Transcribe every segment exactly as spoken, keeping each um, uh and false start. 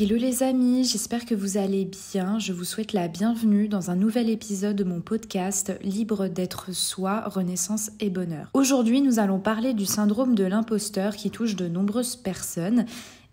Hello les amis, j'espère que vous allez bien. Je vous souhaite la bienvenue dans un nouvel épisode de mon podcast Libre d'être soi, Renaissance et Bonheur. Aujourd'hui, nous allons parler du syndrome de l'imposteur qui touche de nombreuses personnes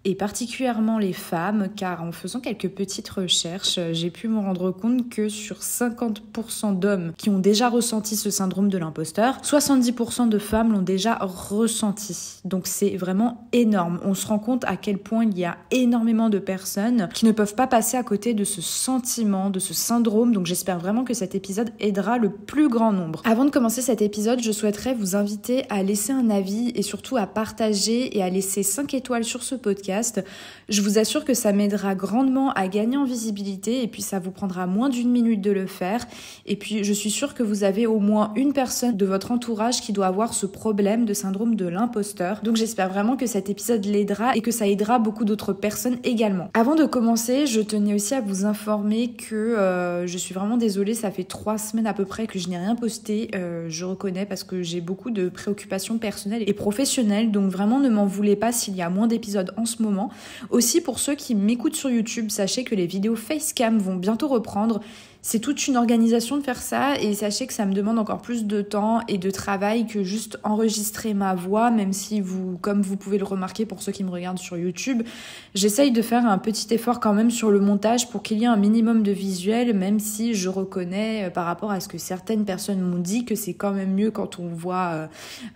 et particulièrement les femmes, car en faisant quelques petites recherches, j'ai pu me rendre compte que sur cinquante pour cent d'hommes qui ont déjà ressenti ce syndrome de l'imposteur, soixante-dix pour cent de femmes l'ont déjà ressenti. Donc c'est vraiment énorme. On se rend compte à quel point il y a énormément de personnes qui ne peuvent pas passer à côté de ce sentiment, de ce syndrome. Donc j'espère vraiment que cet épisode aidera le plus grand nombre. Avant de commencer cet épisode, je souhaiterais vous inviter à laisser un avis et surtout à partager et à laisser cinq étoiles sur ce podcast. Je vous assure que ça m'aidera grandement à gagner en visibilité et puis ça vous prendra moins d'une minute de le faire. Et puis je suis sûre que vous avez au moins une personne de votre entourage qui doit avoir ce problème de syndrome de l'imposteur. Donc j'espère vraiment que cet épisode l'aidera et que ça aidera beaucoup d'autres personnes également. Avant de commencer, je tenais aussi à vous informer que euh, je suis vraiment désolée, ça fait trois semaines à peu près que je n'ai rien posté. Euh, je reconnais parce que j'ai beaucoup de préoccupations personnelles et professionnelles, donc vraiment ne m'en voulez pas s'il y a moins d'épisodes en ce moment. Aussi, pour ceux qui m'écoutent sur YouTube, sachez que les vidéos facecam vont bientôt reprendre. C'est toute une organisation de faire ça et sachez que ça me demande encore plus de temps et de travail que juste enregistrer ma voix, même si vous, comme vous pouvez le remarquer pour ceux qui me regardent sur YouTube, j'essaye de faire un petit effort quand même sur le montage pour qu'il y ait un minimum de visuel, même si je reconnais par rapport à ce que certaines personnes m'ont dit que c'est quand même mieux quand on voit euh,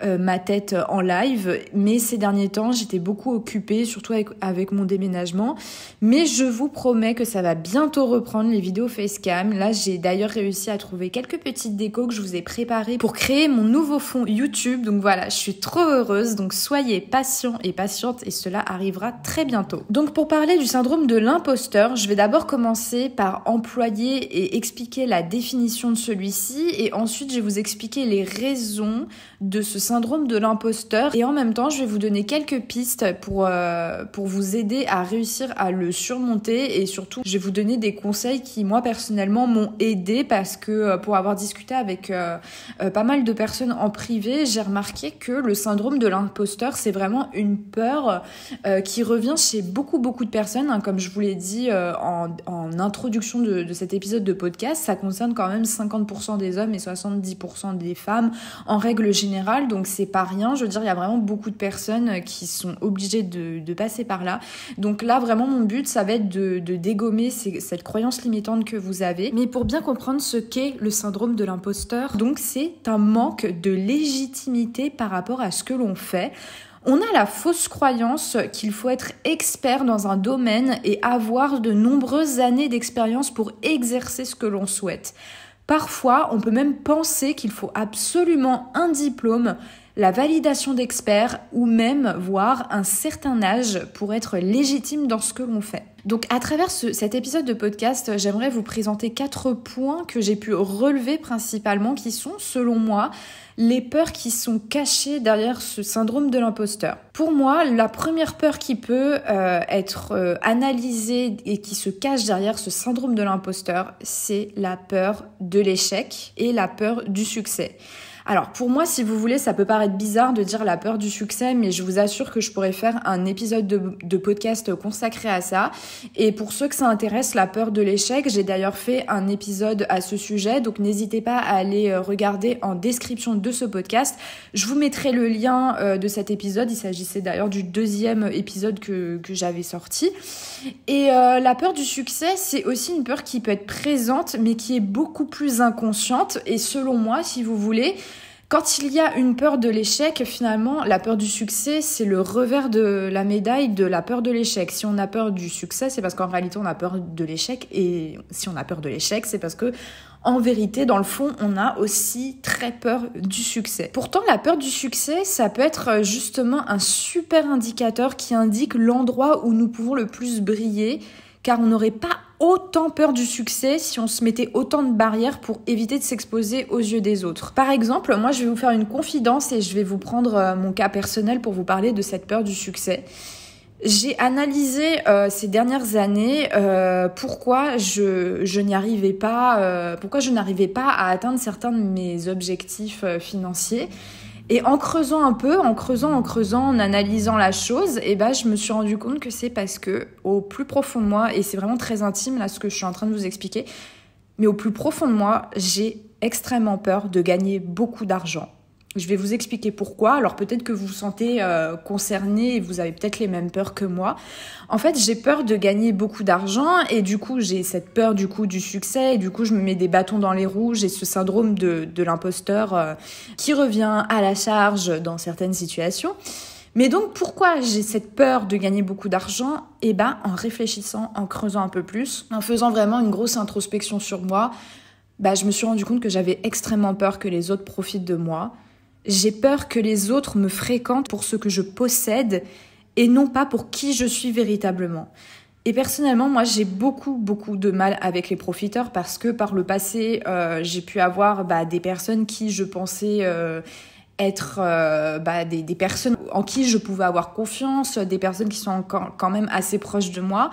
euh, ma tête en live. Mais ces derniers temps, j'étais beaucoup occupée, surtout avec, avec mon déménagement. Mais je vous promets que ça va bientôt reprendre les vidéos facecam. Là, j'ai d'ailleurs réussi à trouver quelques petites décos que je vous ai préparées pour créer mon nouveau fond YouTube. Donc voilà, je suis trop heureuse. Donc soyez patients et patientes et cela arrivera très bientôt. Donc pour parler du syndrome de l'imposteur, je vais d'abord commencer par employer et expliquer la définition de celui-ci. Et ensuite, je vais vous expliquer les raisons de ce syndrome de l'imposteur. Et en même temps, je vais vous donner quelques pistes pour, euh, pour vous aider à réussir à le surmonter. Et surtout, je vais vous donner des conseils qui, moi, personnellement, m'ont aidé parce que pour avoir discuté avec euh, pas mal de personnes en privé, j'ai remarqué que le syndrome de l'imposteur, c'est vraiment une peur euh, qui revient chez beaucoup beaucoup de personnes, hein. Comme je vous l'ai dit euh, en, en introduction de, de cet épisode de podcast, ça concerne quand même cinquante pour cent des hommes et soixante-dix pour cent des femmes en règle générale, donc c'est pas rien. Je veux dire, il y a vraiment beaucoup de personnes qui sont obligées de, de passer par là. Donc là, vraiment, mon but, ça va être de, de dégommer ces, cette croyance limitante que vous avez. Mais Et pour bien comprendre ce qu'est le syndrome de l'imposteur, donc c'est un manque de légitimité par rapport à ce que l'on fait. On a la fausse croyance qu'il faut être expert dans un domaine et avoir de nombreuses années d'expérience pour exercer ce que l'on souhaite. Parfois, on peut même penser qu'il faut absolument un diplôme, la validation d'experts ou même voire un certain âge pour être légitime dans ce que l'on fait. Donc à travers ce, cet épisode de podcast, j'aimerais vous présenter quatre points que j'ai pu relever principalement qui sont, selon moi, les peurs qui sont cachées derrière ce syndrome de l'imposteur. Pour moi, la première peur qui peut euh, être euh, analysée et qui se cache derrière ce syndrome de l'imposteur, c'est la peur de l'échec et la peur du succès. Alors pour moi, si vous voulez, ça peut paraître bizarre de dire la peur du succès, mais je vous assure que je pourrais faire un épisode de, de podcast consacré à ça. Et pour ceux que ça intéresse, la peur de l'échec, j'ai d'ailleurs fait un épisode à ce sujet, donc n'hésitez pas à aller regarder en description de ce podcast. Je vous mettrai le lien de cet épisode, il s'agissait d'ailleurs du deuxième épisode que, que j'avais sorti. Et euh, la peur du succès, c'est aussi une peur qui peut être présente, mais qui est beaucoup plus inconsciente. Et selon moi, si vous voulez, quand il y a une peur de l'échec, finalement, la peur du succès, c'est le revers de la médaille de la peur de l'échec. Si on a peur du succès, c'est parce qu'en réalité, on a peur de l'échec. Et si on a peur de l'échec, c'est parce que, en vérité, dans le fond, on a aussi très peur du succès. Pourtant, la peur du succès, ça peut être justement un super indicateur qui indique l'endroit où nous pouvons le plus briller, car on n'aurait pas autant peur du succès si on se mettait autant de barrières pour éviter de s'exposer aux yeux des autres. Par exemple, moi je vais vous faire une confidence et je vais vous prendre mon cas personnel pour vous parler de cette peur du succès. J'ai analysé euh, ces dernières années euh, pourquoi je, je n'y arrivais pas, euh, pourquoi je n'arrivais pas à atteindre certains de mes objectifs euh, financiers. Et en creusant un peu, en creusant, en creusant, en analysant la chose, et eh ben, je me suis rendu compte que c'est parce que au plus profond de moi, et c'est vraiment très intime là ce que je suis en train de vous expliquer, mais au plus profond de moi, j'ai extrêmement peur de gagner beaucoup d'argent. Je vais vous expliquer pourquoi. Alors peut-être que vous vous sentez euh, concerné et vous avez peut-être les mêmes peurs que moi. En fait, j'ai peur de gagner beaucoup d'argent et du coup, j'ai cette peur du coup du succès et du coup, je me mets des bâtons dans les roues. J'ai ce syndrome de, de l'imposteur euh, qui revient à la charge dans certaines situations. Mais donc, pourquoi j'ai cette peur de gagner beaucoup d'argent? Eh ben, en réfléchissant, en creusant un peu plus, en faisant vraiment une grosse introspection sur moi, bah, je me suis rendu compte que j'avais extrêmement peur que les autres profitent de moi. J'ai peur que les autres me fréquentent pour ce que je possède et non pas pour qui je suis véritablement. Et personnellement, moi, j'ai beaucoup, beaucoup de mal avec les profiteurs parce que par le passé, euh, j'ai pu avoir bah, des personnes qui, je pensais... Euh, être euh, bah, des, des personnes en qui je pouvais avoir confiance, des personnes qui sont quand même assez proches de moi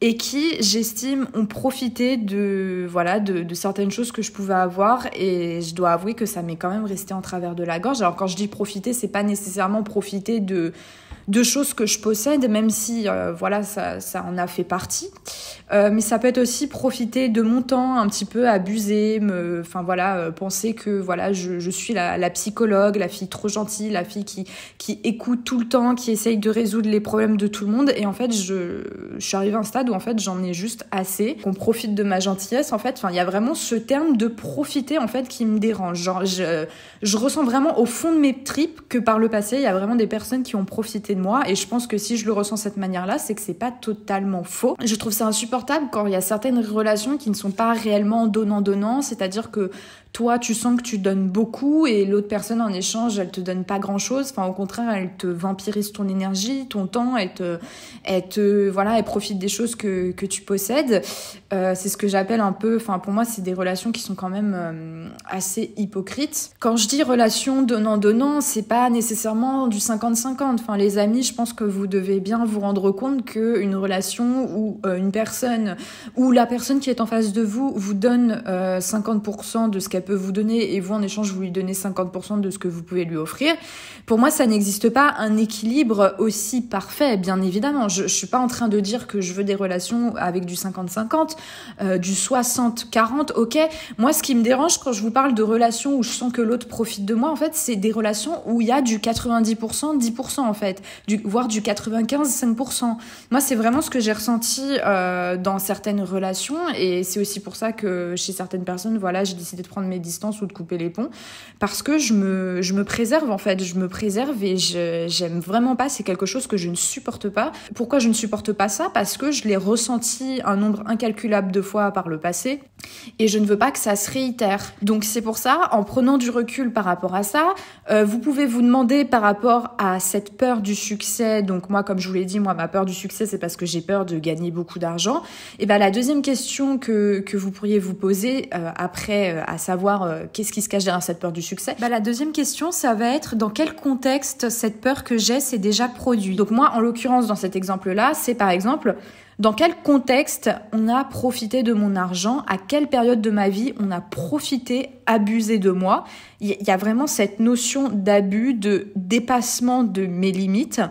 et qui, j'estime, ont profité de, voilà, de, de certaines choses que je pouvais avoir. Et je dois avouer que ça m'est quand même resté en travers de la gorge. Alors quand je dis profiter, c'est pas nécessairement profiter de, de choses que je possède, même si euh, voilà, ça, ça en a fait partie. Euh, mais ça peut être aussi profiter de mon temps, un petit peu abuser, me, enfin voilà, euh, penser que voilà, je, je suis la, la psychologue, la fille trop gentille, la fille qui, qui écoute tout le temps, qui essaye de résoudre les problèmes de tout le monde. Et en fait, je, je suis arrivée à un stade où en fait j'en ai juste assez, qu'on profite de ma gentillesse en fait. Enfin, il y a vraiment ce terme de profiter en fait qui me dérange. Genre, je, je ressens vraiment au fond de mes tripes que par le passé, il y a vraiment des personnes qui ont profité de moi. Et je pense que si je le ressens de cette manière-là, c'est que c'est pas totalement faux. Je trouve ça insupportable quand il y a certaines relations qui ne sont pas réellement donnant-donnant, c'est-à-dire que toi, tu sens que tu donnes beaucoup et l'autre personne, en échange, elle te donne pas grand-chose. Enfin, au contraire, elle te vampirise ton énergie, ton temps, elle te, elle te, voilà, elle profite des choses que, que tu possèdes. Euh, c'est ce que j'appelle un peu, enfin, pour moi, c'est des relations qui sont quand même euh, assez hypocrites. Quand je dis relation donnant-donnant, c'est pas nécessairement du cinquante cinquante. Enfin, les amis, je pense que vous devez bien vous rendre compte qu'une relation où euh, une personne, où la personne qui est en face de vous, vous donne euh, cinquante pour cent de ce qu'elle peut vous donner et vous en échange vous lui donnez cinquante pour cent de ce que vous pouvez lui offrir. Pour moi, ça n'existe pas un équilibre aussi parfait, bien évidemment. Je, je suis pas en train de dire que je veux des relations avec du cinquante cinquante, euh, du soixante quarante, ok. Moi, ce qui me dérange quand je vous parle de relations où je sens que l'autre profite de moi, en fait, c'est des relations où il y a du quatre-vingt-dix pour cent, dix pour cent en fait, du, voire du quatre-vingt-quinze, cinq pour cent. Moi, c'est vraiment ce que j'ai ressenti euh, dans certaines relations et c'est aussi pour ça que chez certaines personnes, voilà, j'ai décidé de prendre mes distances ou de couper les ponts parce que je me, je me préserve en fait, je me préserve et je, j'aime vraiment pas, c'est quelque chose que je ne supporte pas. Pourquoi je ne supporte pas ça? Parce que je l'ai ressenti un nombre incalculable de fois par le passé et je ne veux pas que ça se réitère. Donc c'est pour ça, en prenant du recul par rapport à ça, euh, vous pouvez vous demander par rapport à cette peur du succès, donc moi comme je vous l'ai dit, moi ma peur du succès c'est parce que j'ai peur de gagner beaucoup d'argent, et bien la deuxième question que, que vous pourriez vous poser euh, après, euh, à savoir Euh, qu'est-ce qui se cache derrière cette peur du succès, bah, la deuxième question, ça va être dans quel contexte cette peur que j'ai s'est déjà produite. Donc moi, en l'occurrence, dans cet exemple-là, c'est par exemple dans quel contexte on a profité de mon argent, à quelle période de ma vie on a profité, abusé de moi. Il y a vraiment cette notion d'abus, de dépassement de mes limites.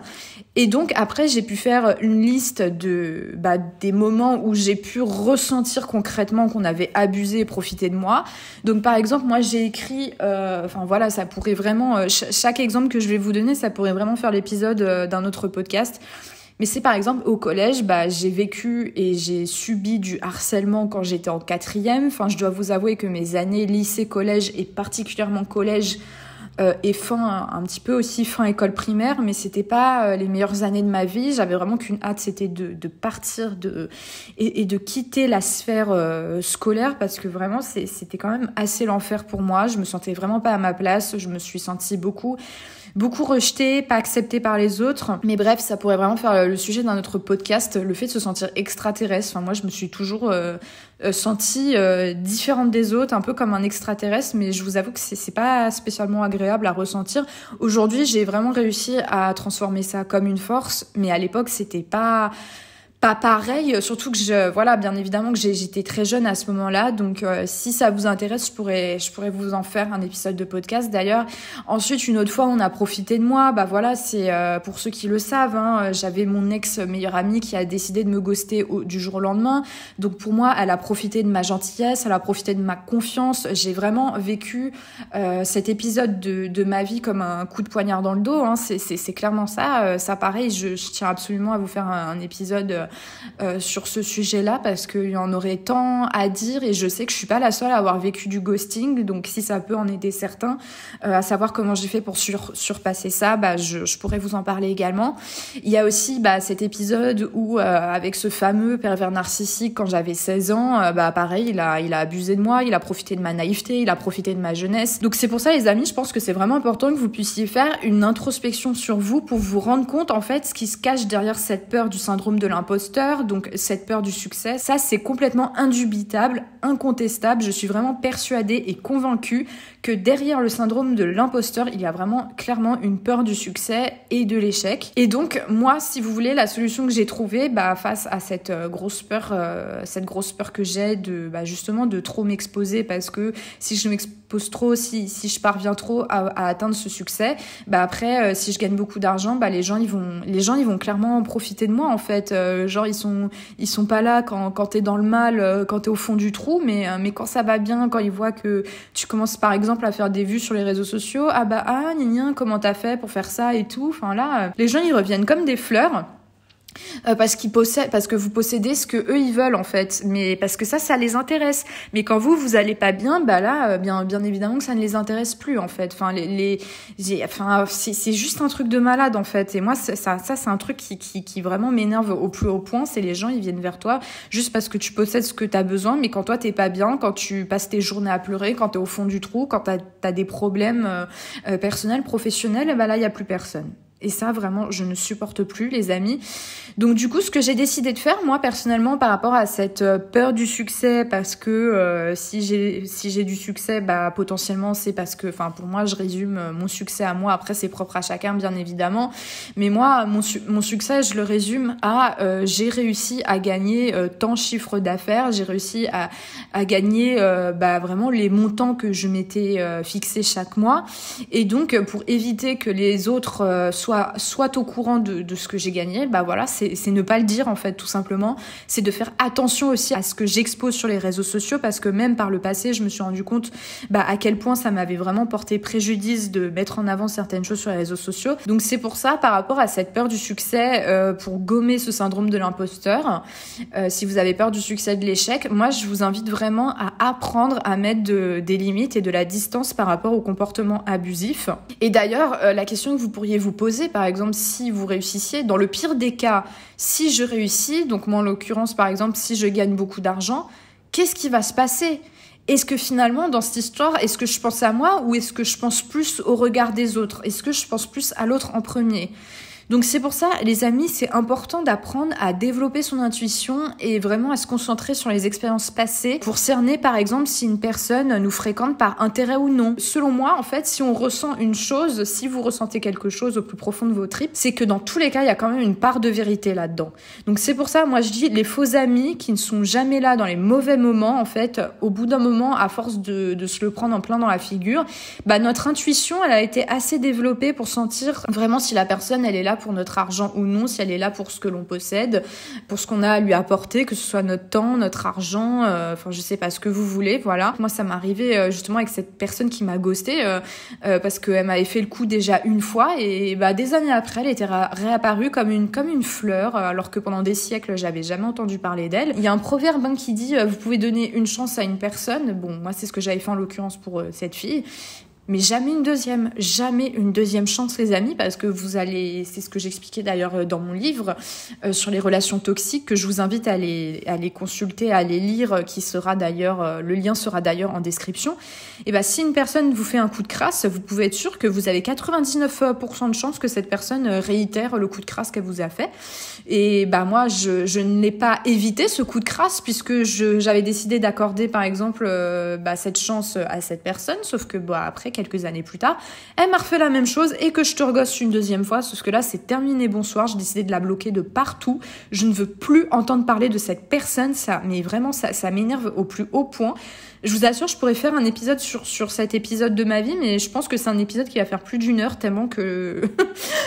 Et donc après, j'ai pu faire une liste de bah, des moments où j'ai pu ressentir concrètement qu'on avait abusé et profité de moi. Donc par exemple, moi j'ai écrit, euh, enfin voilà, ça pourrait vraiment, euh, ch- chaque exemple que je vais vous donner, ça pourrait vraiment faire l'épisode euh, d'un autre podcast. Mais c'est par exemple au collège, bah, j'ai vécu et j'ai subi du harcèlement quand j'étais en quatrième. Enfin, je dois vous avouer que mes années lycée-collège et particulièrement collège euh, et fin, un petit peu aussi fin école primaire, mais c'était pas euh, les meilleures années de ma vie. J'avais vraiment qu'une hâte, c'était de, de partir de, et, et de quitter la sphère euh, scolaire parce que vraiment, c'est, c'était quand même assez l'enfer pour moi. Je me sentais vraiment pas à ma place. Je me suis sentie beaucoup... beaucoup rejeté, pas accepté par les autres. Mais bref, ça pourrait vraiment faire le sujet d'un autre podcast, le fait de se sentir extraterrestre. Enfin, moi, je me suis toujours euh, sentie euh, différente des autres, un peu comme un extraterrestre, mais je vous avoue que c'est, c'est pas spécialement agréable à ressentir. Aujourd'hui, j'ai vraiment réussi à transformer ça comme une force, mais à l'époque, c'était pas... pas pareil, surtout que je, voilà, bien évidemment que j'étais très jeune à ce moment-là, donc euh, si ça vous intéresse, je pourrais, je pourrais vous en faire un épisode de podcast d'ailleurs. Ensuite, une autre fois, on a profité de moi, bah voilà, c'est euh, pour ceux qui le savent, hein, j'avais mon ex-meilleure amie qui a décidé de me ghoster au, du jour au lendemain, donc pour moi, elle a profité de ma gentillesse, elle a profité de ma confiance, j'ai vraiment vécu euh, cet épisode de, de ma vie comme un coup de poignard dans le dos, hein, c'est, c'est, c'est clairement ça, euh, ça pareil, je, je tiens absolument à vous faire un, un épisode... Euh, Euh, sur ce sujet-là parce qu'il y en aurait tant à dire et je sais que je suis pas la seule à avoir vécu du ghosting, donc si ça peut en aider certains euh, à savoir comment j'ai fait pour sur surpasser ça, bah, je, je pourrais vous en parler également. Il y a aussi bah, cet épisode où euh, avec ce fameux pervers narcissique quand j'avais seize ans, euh, bah, pareil, il a, il a abusé de moi, il a profité de ma naïveté, il a profité de ma jeunesse. Donc c'est pour ça les amis, je pense que c'est vraiment important que vous puissiez faire une introspection sur vous pour vous rendre compte en fait ce qui se cache derrière cette peur du syndrome de l'imposteur. Donc cette peur du succès, ça c'est complètement indubitable, incontestable. Je suis vraiment persuadée et convaincue que derrière le syndrome de l'imposteur, il y a vraiment clairement une peur du succès et de l'échec. Et donc moi, si vous voulez, la solution que j'ai trouvée bah, face à cette grosse peur, euh, cette grosse peur que j'ai de bah, justement de trop m'exposer, parce que si je m'expose trop, si, si je parviens trop à, à atteindre ce succès, bah après euh, si je gagne beaucoup d'argent, bah les gens ils vont, les gens ils vont clairement en profiter de moi en fait. Euh, genre ils sont ils sont pas là quand quand t'es dans le mal, quand t'es au fond du trou, mais mais quand ça va bien, quand ils voient que tu commences par exemple à faire des vues sur les réseaux sociaux, ah bah ah nien comment t'as fait pour faire ça et tout, enfin là les gens ils reviennent comme des fleurs. Euh, parce qu'ils possèdent, parce que vous possédez ce que eux ils veulent en fait, mais parce que ça ça les intéresse. Mais quand vous vous allez pas bien, bah là euh, bien bien évidemment que ça ne les intéresse plus en fait. Enfin les, les j'ai, enfin c'est c'est juste un truc de malade en fait. Et moi ça ça, ça c'est un truc qui qui qui vraiment m'énerve au plus haut point, c'est les gens ils viennent vers toi juste parce que tu possèdes ce que t'as besoin, mais quand toi t'es pas bien, quand tu passes tes journées à pleurer, quand t'es au fond du trou, quand t'as t'as des problèmes euh, euh, personnels, professionnels, bah là y a plus personne. Et ça, vraiment, je ne supporte plus, les amis. Donc, du coup, ce que j'ai décidé de faire, moi, personnellement, par rapport à cette peur du succès, parce que euh, si j'ai si j'ai du succès, bah potentiellement, c'est parce que... Enfin, pour moi, je résume mon succès à moi. Après, c'est propre à chacun, bien évidemment. Mais moi, mon, mon succès, je le résume à... Euh, j'ai réussi à gagner euh, tant chiffre d'affaires. J'ai réussi à, à gagner euh, bah, vraiment les montants que je m'étais euh, fixés chaque mois. Et donc, pour éviter que les autres euh, soient soit au courant de, de ce que j'ai gagné, bah voilà, c'est ne pas le dire en fait, tout simplement. C'est de faire attention aussi à ce que j'expose sur les réseaux sociaux, parce que même par le passé, je me suis rendu compte bah, à quel point ça m'avait vraiment porté préjudice de mettre en avant certaines choses sur les réseaux sociaux. Donc c'est pour ça, par rapport à cette peur du succès, euh, pour gommer ce syndrome de l'imposteur, euh, si vous avez peur du succès, de l'échec, moi je vous invite vraiment à apprendre à mettre de, des limites et de la distance par rapport au comportement abusif. Et d'ailleurs, euh, la question que vous pourriez vous poser, par exemple, si vous réussissiez, dans le pire des cas, si je réussis, donc moi en l'occurrence, par exemple, si je gagne beaucoup d'argent, qu'est-ce qui va se passer ? Est-ce que finalement, dans cette histoire, est-ce que je pense à moi ou est-ce que je pense plus au regard des autres ? Est-ce que je pense plus à l'autre en premier ? Donc c'est pour ça, les amis, c'est important d'apprendre à développer son intuition et vraiment à se concentrer sur les expériences passées pour cerner, par exemple, si une personne nous fréquente par intérêt ou non. Selon moi, en fait, si on ressent une chose, si vous ressentez quelque chose au plus profond de vos tripes, c'est que dans tous les cas, il y a quand même une part de vérité là-dedans. Donc c'est pour ça, moi, je dis, les faux amis qui ne sont jamais là dans les mauvais moments, en fait, au bout d'un moment, à force de, de se le prendre en plein dans la figure, bah notre intuition, elle a été assez développée pour sentir vraiment si la personne, elle est là pour notre argent ou non, si elle est là pour ce que l'on possède, pour ce qu'on a à lui apporter, que ce soit notre temps, notre argent, euh, enfin je sais pas ce que vous voulez, voilà. Moi ça m'est arrivé euh, justement avec cette personne qui m'a ghostée euh, euh, parce qu'elle m'avait fait le coup déjà une fois et bah des années après elle était réapparue comme une comme une fleur alors que pendant des siècles j'avais jamais entendu parler d'elle. Il y a un proverbe hein, qui dit euh, vous pouvez donner une chance à une personne, bon moi c'est ce que j'avais fait en l'occurrence pour euh, cette fille. Mais jamais une deuxième, jamais une deuxième chance les amis, parce que vous allez, c'est ce que j'expliquais d'ailleurs dans mon livre euh, sur les relations toxiques, que je vous invite à les, à les consulter, à les lire, qui sera d'ailleurs, euh, le lien sera d'ailleurs en description. Et bah si une personne vous fait un coup de crasse, vous pouvez être sûr que vous avez quatre-vingt-dix-neuf pour cent de chances que cette personne réitère le coup de crasse qu'elle vous a fait. Et bah moi je, je ne l'ai pas évité ce coup de crasse, puisque je, j'avais décidé d'accorder par exemple euh, bah, cette chance à cette personne, sauf que bah après quelques années plus tard, elle m'a refait la même chose et que je te regosse une deuxième fois, parce que là c'est terminé, bonsoir, j'ai décidé de la bloquer de partout, je ne veux plus entendre parler de cette personne, ça, mais vraiment ça, ça m'énerve au plus haut point. Je vous assure, je pourrais faire un épisode sur, sur cet épisode de ma vie, mais je pense que c'est un épisode qui va faire plus d'une heure, tellement que...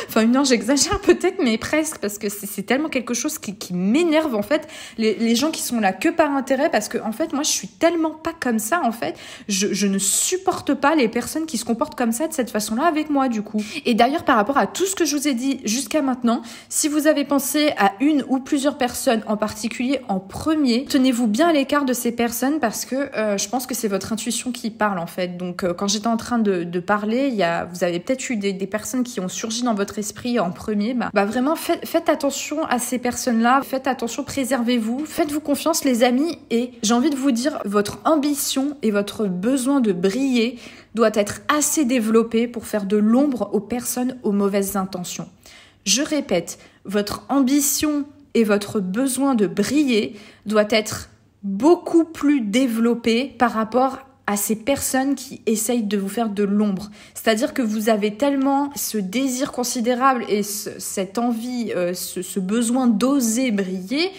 enfin, une heure, j'exagère peut-être, mais presque, parce que c'est tellement quelque chose qui, qui m'énerve, en fait. Les, les gens qui sont là que par intérêt, parce que, en fait, moi, je suis tellement pas comme ça, en fait. Je, je ne supporte pas les personnes qui se comportent comme ça, de cette façon-là, avec moi, du coup. Et d'ailleurs, par rapport à tout ce que je vous ai dit jusqu'à maintenant, si vous avez pensé à une ou plusieurs personnes, en particulier en premier, tenez-vous bien à l'écart de ces personnes, parce que... Euh, je pense que c'est votre intuition qui parle, en fait. Donc, euh, quand j'étais en train de, de parler, il y a, vous avez peut-être eu des, des personnes qui ont surgi dans votre esprit en premier. Bah, bah vraiment, faites, faites attention à ces personnes-là. Faites attention, préservez-vous. Faites-vous confiance, les amis. Et j'ai envie de vous dire, votre ambition et votre besoin de briller doit être assez développé pour faire de l'ombre aux personnes aux mauvaises intentions. Je répète, votre ambition et votre besoin de briller doit être beaucoup plus développé par rapport à ces personnes qui essayent de vous faire de l'ombre. C'est-à-dire que vous avez tellement ce désir considérable et ce, cette envie, euh, ce, ce besoin d'oser briller,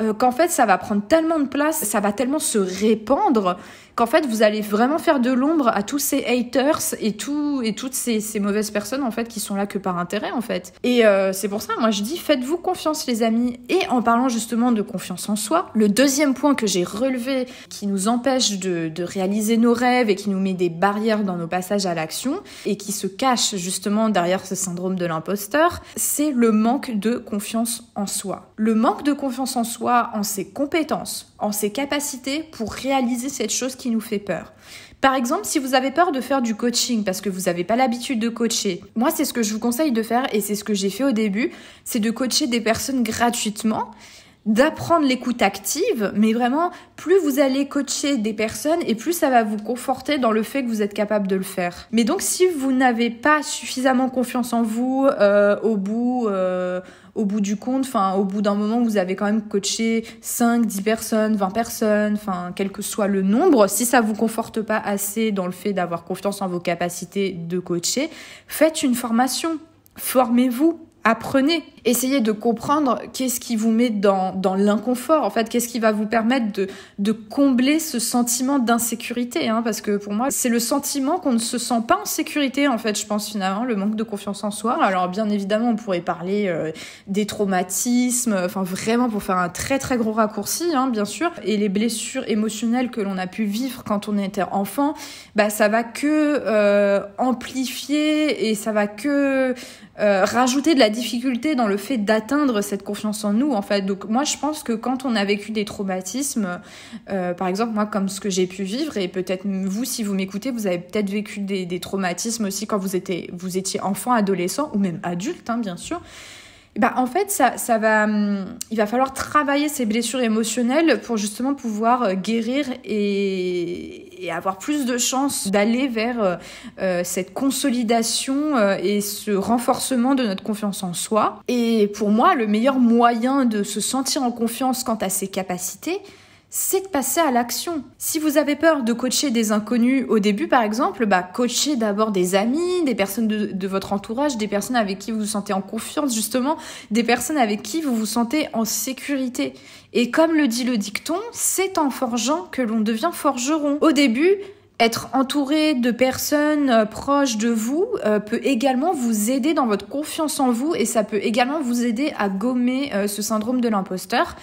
euh, qu'en fait ça va prendre tellement de place, ça va tellement se répandre, qu'en fait vous allez vraiment faire de l'ombre à tous ces haters et, tout, et toutes ces, ces mauvaises personnes en fait qui sont là que par intérêt en fait. Et euh, c'est pour ça, moi je dis faites-vous confiance les amis. Et en parlant justement de confiance en soi, le deuxième point que j'ai relevé qui nous empêche de, de réaliser nos rêves et qui nous met des barrières dans nos passages à l'action et qui se cache justement derrière ce syndrome de l'imposteur, c'est le manque de confiance en soi. Le manque de confiance en soi, en ses compétences, en ses capacités pour réaliser cette chose qui qui nous fait peur. Par exemple, si vous avez peur de faire du coaching parce que vous n'avez pas l'habitude de coacher, moi c'est ce que je vous conseille de faire et c'est ce que j'ai fait au début, c'est de coacher des personnes gratuitement, d'apprendre l'écoute active, mais vraiment plus vous allez coacher des personnes et plus ça va vous conforter dans le fait que vous êtes capable de le faire. Mais donc si vous n'avez pas suffisamment confiance en vous, euh, au bout... Euh, au bout du compte, enfin au bout d'un moment vous avez quand même coaché cinq, dix personnes, vingt personnes, enfin quel que soit le nombre, si ça vous conforte pas assez dans le fait d'avoir confiance en vos capacités de coacher, faites une formation, formez-vous, apprenez, essayez de comprendre qu'est-ce qui vous met dans, dans l'inconfort, en fait, qu'est-ce qui va vous permettre de, de combler ce sentiment d'insécurité, hein, parce que pour moi, c'est le sentiment qu'on ne se sent pas en sécurité, en fait, je pense finalement, le manque de confiance en soi. Alors bien évidemment, on pourrait parler euh, des traumatismes, enfin vraiment pour faire un très très gros raccourci, hein, bien sûr, et les blessures émotionnelles que l'on a pu vivre quand on était enfant, bah ça va que euh, amplifier et ça va que euh, rajouter de la difficulté dans le fait d'atteindre cette confiance en nous en fait. Donc moi je pense que quand on a vécu des traumatismes, euh, par exemple moi comme ce que j'ai pu vivre, et peut-être vous si vous m'écoutez vous avez peut-être vécu des, des traumatismes aussi quand vous étiez, vous étiez enfant, adolescent ou même adulte hein, bien sûr. Bah, en fait, ça, ça va, il va falloir travailler ces blessures émotionnelles pour justement pouvoir guérir et, et avoir plus de chances d'aller vers euh, cette consolidation et ce renforcement de notre confiance en soi. Et pour moi, le meilleur moyen de se sentir en confiance quant à ses capacités, c'est de passer à l'action. Si vous avez peur de coacher des inconnus au début, par exemple, bah, coachez d'abord des amis, des personnes de, de votre entourage, des personnes avec qui vous vous sentez en confiance, justement, des personnes avec qui vous vous sentez en sécurité. Et comme le dit le dicton, c'est en forgeant que l'on devient forgeron. Au début, être entouré de personnes proches de vous euh, peut également vous aider dans votre confiance en vous et ça peut également vous aider à gommer euh, ce syndrome de l'imposteur.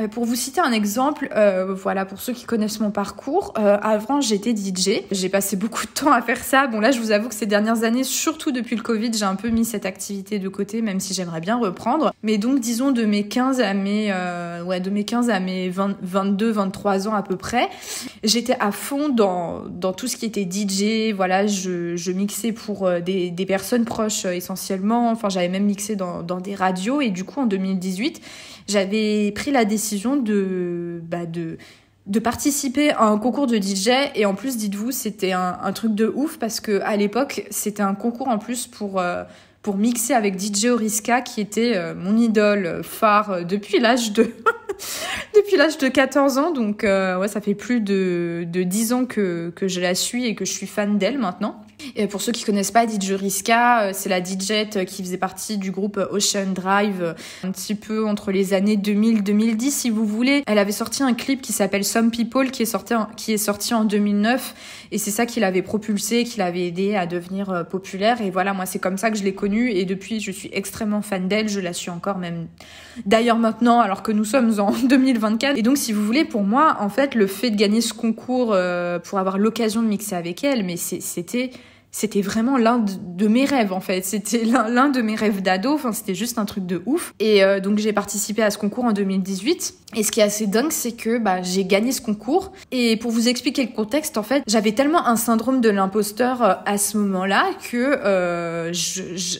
Euh, pour vous citer un exemple, euh, voilà, pour ceux qui connaissent mon parcours, euh, avant j'étais D J, j'ai passé beaucoup de temps à faire ça. Bon là je vous avoue que ces dernières années, surtout depuis le Covid, j'ai un peu mis cette activité de côté, même si j'aimerais bien reprendre. Mais donc disons de mes quinze à mes, euh, ouais, de mes quinze à mes vingt, vingt-deux, vingt-trois ans à peu près, j'étais à fond dans dans tout ce qui était D J, voilà, je, je mixais pour des, des personnes proches essentiellement, enfin j'avais même mixé dans, dans des radios et du coup en deux mille dix-huit, j'avais pris la décision de, bah, de, de participer à un concours de D J et en plus dites-vous c'était un, un truc de ouf parce qu'à l'époque c'était un concours en plus pour... Euh, pour mixer avec D J Oriska, qui était mon idole phare depuis l'âge de depuis l'âge de quatorze ans. Donc euh, ouais, ça fait plus de, de dix ans que, que je la suis et que je suis fan d'elle maintenant. Et pour ceux qui connaissent pas D J Oriska, c'est la D J qui faisait partie du groupe Ocean Drive, un petit peu entre les années deux mille deux mille dix si vous voulez. Elle avait sorti un clip qui s'appelle Some People qui est sorti en, qui est sorti en deux mille neuf et c'est ça qui l'avait propulsé, qui l'avait aidé à devenir populaire. Et voilà, moi c'est comme ça que je l'ai connue et depuis je suis extrêmement fan d'elle, je la suis encore même d'ailleurs maintenant alors que nous sommes en deux mille vingt-quatre. Et donc si vous voulez, pour moi en fait le fait de gagner ce concours euh, pour avoir l'occasion de mixer avec elle, mais c'était c'était vraiment l'un de mes rêves en fait, c'était l'un de mes rêves d'ado, enfin c'était juste un truc de ouf. Et euh, donc j'ai participé à ce concours en deux mille dix-huit et ce qui est assez dingue c'est que bah, j'ai gagné ce concours et pour vous expliquer le contexte en fait, j'avais tellement un syndrome de l'imposteur à ce moment-là que euh,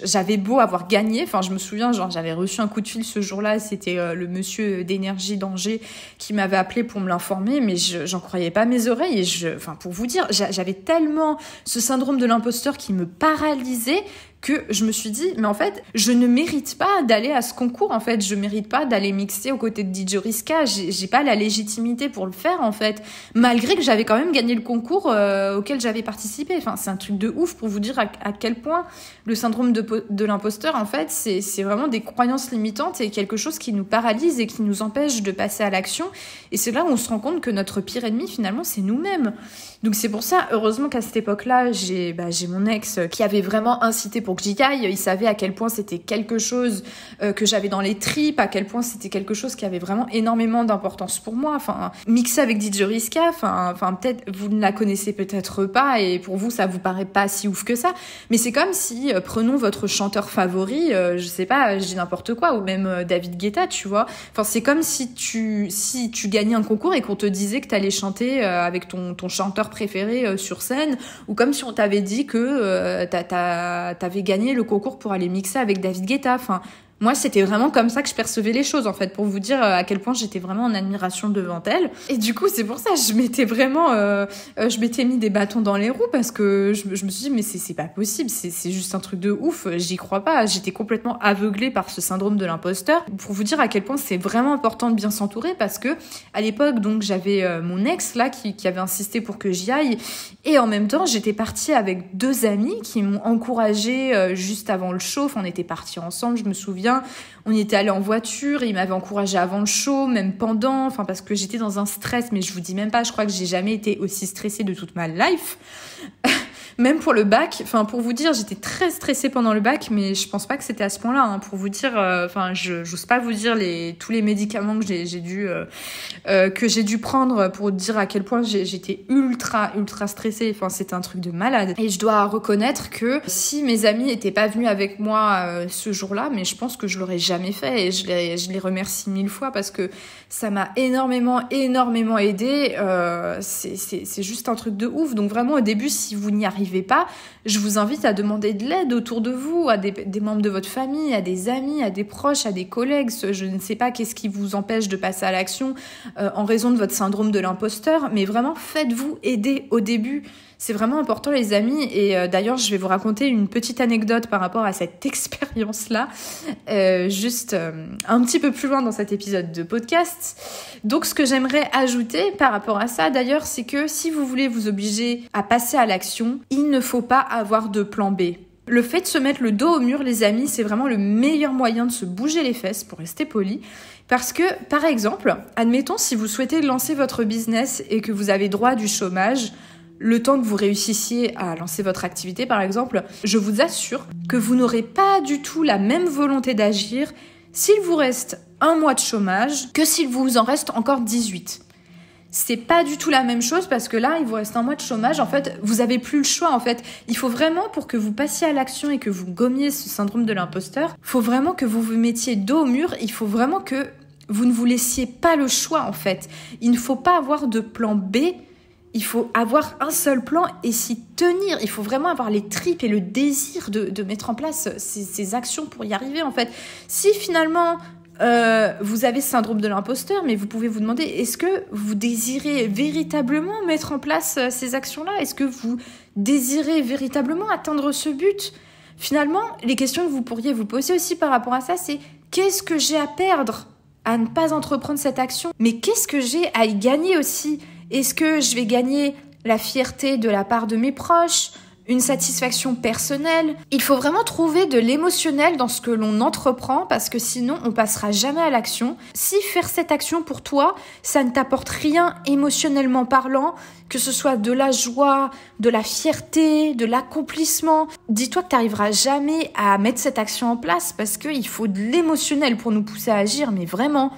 j'avais beau avoir gagné, enfin je me souviens genre j'avais reçu un coup de fil ce jour-là, c'était euh, le monsieur d'énergie d'Angers qui m'avait appelé pour me l'informer, mais j'en croyais pas mes oreilles et je, enfin pour vous dire, j'avais tellement ce syndrome de l'imposteur qui me paralysait que je me suis dit mais en fait je ne mérite pas d'aller à ce concours, en fait je mérite pas d'aller mixer aux côtés de D J Oriska, j'ai pas la légitimité pour le faire en fait, malgré que j'avais quand même gagné le concours euh, auquel j'avais participé. Enfin c'est un truc de ouf pour vous dire à, à quel point le syndrome de, de l'imposteur en fait c'est vraiment des croyances limitantes et quelque chose qui nous paralyse et qui nous empêche de passer à l'action, et c'est là où on se rend compte que notre pire ennemi finalement c'est nous-mêmes. Donc c'est pour ça, heureusement qu'à cette époque-là j'ai bah, j'ai mon ex qui avait vraiment incité pour que j'y aille, il savait à quel point c'était quelque chose que j'avais dans les tripes, à quel point c'était quelque chose qui avait vraiment énormément d'importance pour moi. Enfin, mixer avec D J Oriska, enfin, enfin peut-être vous ne la connaissez peut-être pas et pour vous ça vous paraît pas si ouf que ça, mais c'est comme si euh, prenons votre chanteur favori, euh, je sais pas, je dis n'importe quoi, ou même euh, David Guetta, tu vois. Enfin, c'est comme si tu si tu gagnais un concours et qu'on te disait que t'allais chanter euh, avec ton ton chanteur préféré euh, sur scène, ou comme si on t'avait dit que euh, t'avais gagner le concours pour aller mixer avec David Guetta. Enfin, moi, c'était vraiment comme ça que je percevais les choses, en fait, pour vous dire à quel point j'étais vraiment en admiration devant elle. Et du coup, c'est pour ça que je m'étais vraiment... Euh, je m'étais mis des bâtons dans les roues parce que je, je me suis dit, mais c'est pas possible, c'est juste un truc de ouf, j'y crois pas. J'étais complètement aveuglée par ce syndrome de l'imposteur. Pour vous dire à quel point c'est vraiment important de bien s'entourer parce que, à l'époque, donc, j'avais mon ex, là, qui, qui avait insisté pour que j'y aille. Et en même temps, j'étais partie avec deux amis qui m'ont encouragée juste avant le show. Enfin, on était partis ensemble, je me souviens. On y était allé en voiture et il m'avait encouragée avant le show, même pendant, enfin parce que j'étais dans un stress, mais je vous dis même pas, je crois que j'ai jamais été aussi stressée de toute ma life. Même pour le bac, enfin pour vous dire, j'étais très stressée pendant le bac, mais je pense pas que c'était à ce point-là. Hein. Pour vous dire, enfin, euh, je j'ose pas vous dire les tous les médicaments que j'ai j'ai dû euh, euh, que j'ai dû prendre pour dire à quel point j'étais ultra ultra stressée. Enfin, c'était un truc de malade. Et je dois reconnaître que si mes amis étaient pas venus avec moi euh, ce jour-là, mais je pense que je l'aurais jamais fait. Et je les je les remercie mille fois parce que ça m'a énormément énormément aidée. Euh, c'est c'est c'est juste un truc de ouf. Donc vraiment au début, si vous n'y arrivez pas, je vous invite à demander de l'aide autour de vous, à des, des membres de votre famille, à des amis, à des proches, à des collègues. Je ne sais pas qu'est-ce qui vous empêche de passer à l'action euh, en raison de votre syndrome de l'imposteur, mais vraiment faites-vous aider au début. C'est vraiment important les amis, et euh, d'ailleurs je vais vous raconter une petite anecdote par rapport à cette expérience-là, euh, juste euh, un petit peu plus loin dans cet épisode de podcast. Donc ce que j'aimerais ajouter par rapport à ça d'ailleurs, c'est que si vous voulez vous obliger à passer à l'action, il ne faut pas avoir de plan B. Le fait de se mettre le dos au mur, les amis, c'est vraiment le meilleur moyen de se bouger les fesses, pour rester poli. Parce que, par exemple, admettons si vous souhaitez lancer votre business et que vous avez droit à du chômage, le temps que vous réussissiez à lancer votre activité, par exemple, je vous assure que vous n'aurez pas du tout la même volonté d'agir s'il vous reste un mois de chômage que s'il vous en reste encore dix-huit. C'est pas du tout la même chose parce que là, il vous reste un mois de chômage. En fait, vous avez plus le choix. En fait, il faut vraiment, pour que vous passiez à l'action et que vous gommiez ce syndrome de l'imposteur, il faut vraiment que vous vous mettiez dos au mur. Il faut vraiment que vous ne vous laissiez pas le choix, en fait. Il ne faut pas avoir de plan B. Il faut avoir un seul plan et s'y tenir. Il faut vraiment avoir les tripes et le désir de, de mettre en place ces, ces actions pour y arriver, en fait. Si finalement, euh, vous avez ce syndrome de l'imposteur, mais vous pouvez vous demander, est-ce que vous désirez véritablement mettre en place ces actions-là? Est-ce que vous désirez véritablement atteindre ce but? Finalement, les questions que vous pourriez vous poser aussi par rapport à ça, c'est qu'est-ce que j'ai à perdre à ne pas entreprendre cette action? Mais qu'est-ce que j'ai à y gagner aussi? Est-ce que je vais gagner la fierté de la part de mes proches, une satisfaction personnelle. Il faut vraiment trouver de l'émotionnel dans ce que l'on entreprend parce que sinon on passera jamais à l'action. Si faire cette action pour toi, ça ne t'apporte rien émotionnellement parlant, que ce soit de la joie, de la fierté, de l'accomplissement, dis-toi que tu n'arriveras jamais à mettre cette action en place parce qu'il faut de l'émotionnel pour nous pousser à agir, mais vraiment.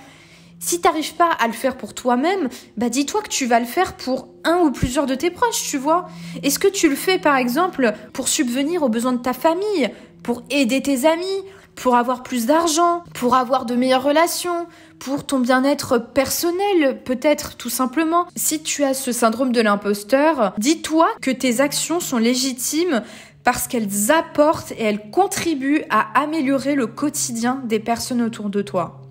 Si tu n'arrives pas à le faire pour toi-même, bah dis-toi que tu vas le faire pour un ou plusieurs de tes proches, tu vois. Est-ce que tu le fais, par exemple, pour subvenir aux besoins de ta famille, pour aider tes amis, pour avoir plus d'argent, pour avoir de meilleures relations, pour ton bien-être personnel, peut-être, tout simplement. Si tu as ce syndrome de l'imposteur, dis-toi que tes actions sont légitimes parce qu'elles apportent et elles contribuent à améliorer le quotidien des personnes autour de toi.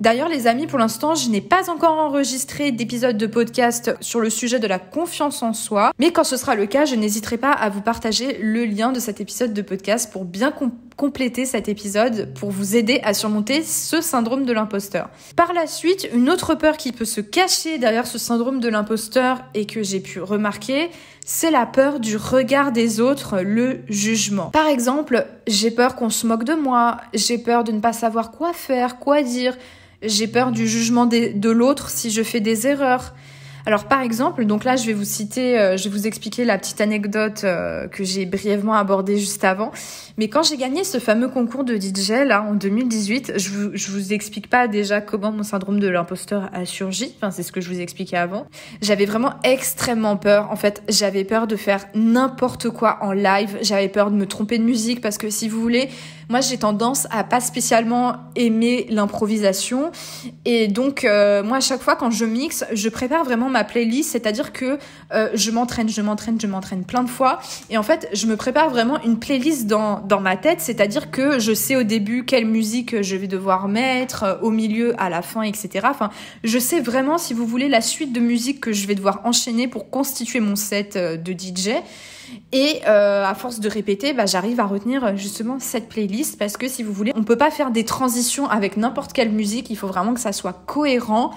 D'ailleurs, les amis, pour l'instant, je n'ai pas encore enregistré d'épisode de podcast sur le sujet de la confiance en soi. Mais quand ce sera le cas, je n'hésiterai pas à vous partager le lien de cet épisode de podcast pour bien com- compléter cet épisode, pour vous aider à surmonter ce syndrome de l'imposteur. Par la suite, une autre peur qui peut se cacher derrière ce syndrome de l'imposteur et que j'ai pu remarquer, c'est la peur du regard des autres, le jugement. Par exemple, j'ai peur qu'on se moque de moi, j'ai peur de ne pas savoir quoi faire, quoi dire... J'ai peur du jugement de l'autre si je fais des erreurs. Alors par exemple, donc là je vais vous citer, je vais vous expliquer la petite anecdote que j'ai brièvement abordée juste avant. Mais quand j'ai gagné ce fameux concours de D J là en deux mille dix-huit, je vous, je vous explique pas déjà comment mon syndrome de l'imposteur a surgi. Enfin c'est ce que je vous expliquais avant. J'avais vraiment extrêmement peur. En fait j'avais peur de faire n'importe quoi en live. J'avais peur de me tromper de musique parce que si vous voulez, moi j'ai tendance à pas spécialement aimer l'improvisation. Et donc euh, moi à chaque fois quand je mixe, je prépare vraiment ma playlist, c'est-à-dire que euh, je m'entraîne, je m'entraîne, je m'entraîne plein de fois et en fait, je me prépare vraiment une playlist dans, dans ma tête, c'est-à-dire que je sais au début quelle musique je vais devoir mettre, au milieu, à la fin, et cetera. Enfin, je sais vraiment, si vous voulez, la suite de musique que je vais devoir enchaîner pour constituer mon set de D J. Et euh, à force de répéter, bah, j'arrive à retenir justement cette playlist parce que si vous voulez, on peut pas faire des transitions avec n'importe quelle musique, il faut vraiment que ça soit cohérent.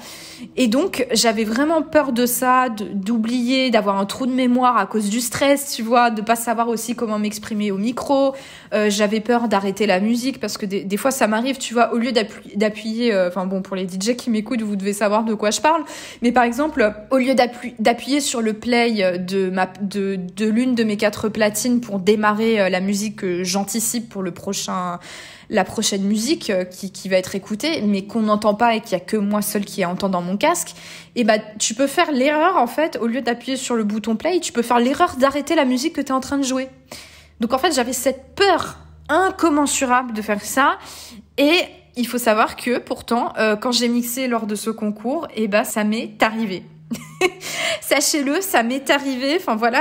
Et donc, j'avais vraiment peur de ça, d'oublier, d'avoir un trou de mémoire à cause du stress, tu vois, de pas savoir aussi comment m'exprimer au micro. Euh, j'avais peur d'arrêter la musique parce que des, des fois, ça m'arrive, tu vois, au lieu d'appuyer... Enfin euh, bon, pour les D J qui m'écoutent, vous devez savoir de quoi je parle. Mais par exemple, au lieu d'appuyer sur le play de, ma, de, de l'une de mes quatre platines pour démarrer la musique que j'anticipe pour le prochain, la prochaine musique qui, qui va être écoutée, mais qu'on n'entend pas et qu'il y a que moi seule qui entend dans mon casque, et bah tu peux faire l'erreur en fait, au lieu d'appuyer sur le bouton play, tu peux faire l'erreur d'arrêter la musique que tu es en train de jouer. Donc en fait j'avais cette peur incommensurable de faire ça et il faut savoir que pourtant euh, quand j'ai mixé lors de ce concours, et bah ça m'est arrivé. Sachez-le, ça m'est arrivé. Enfin voilà,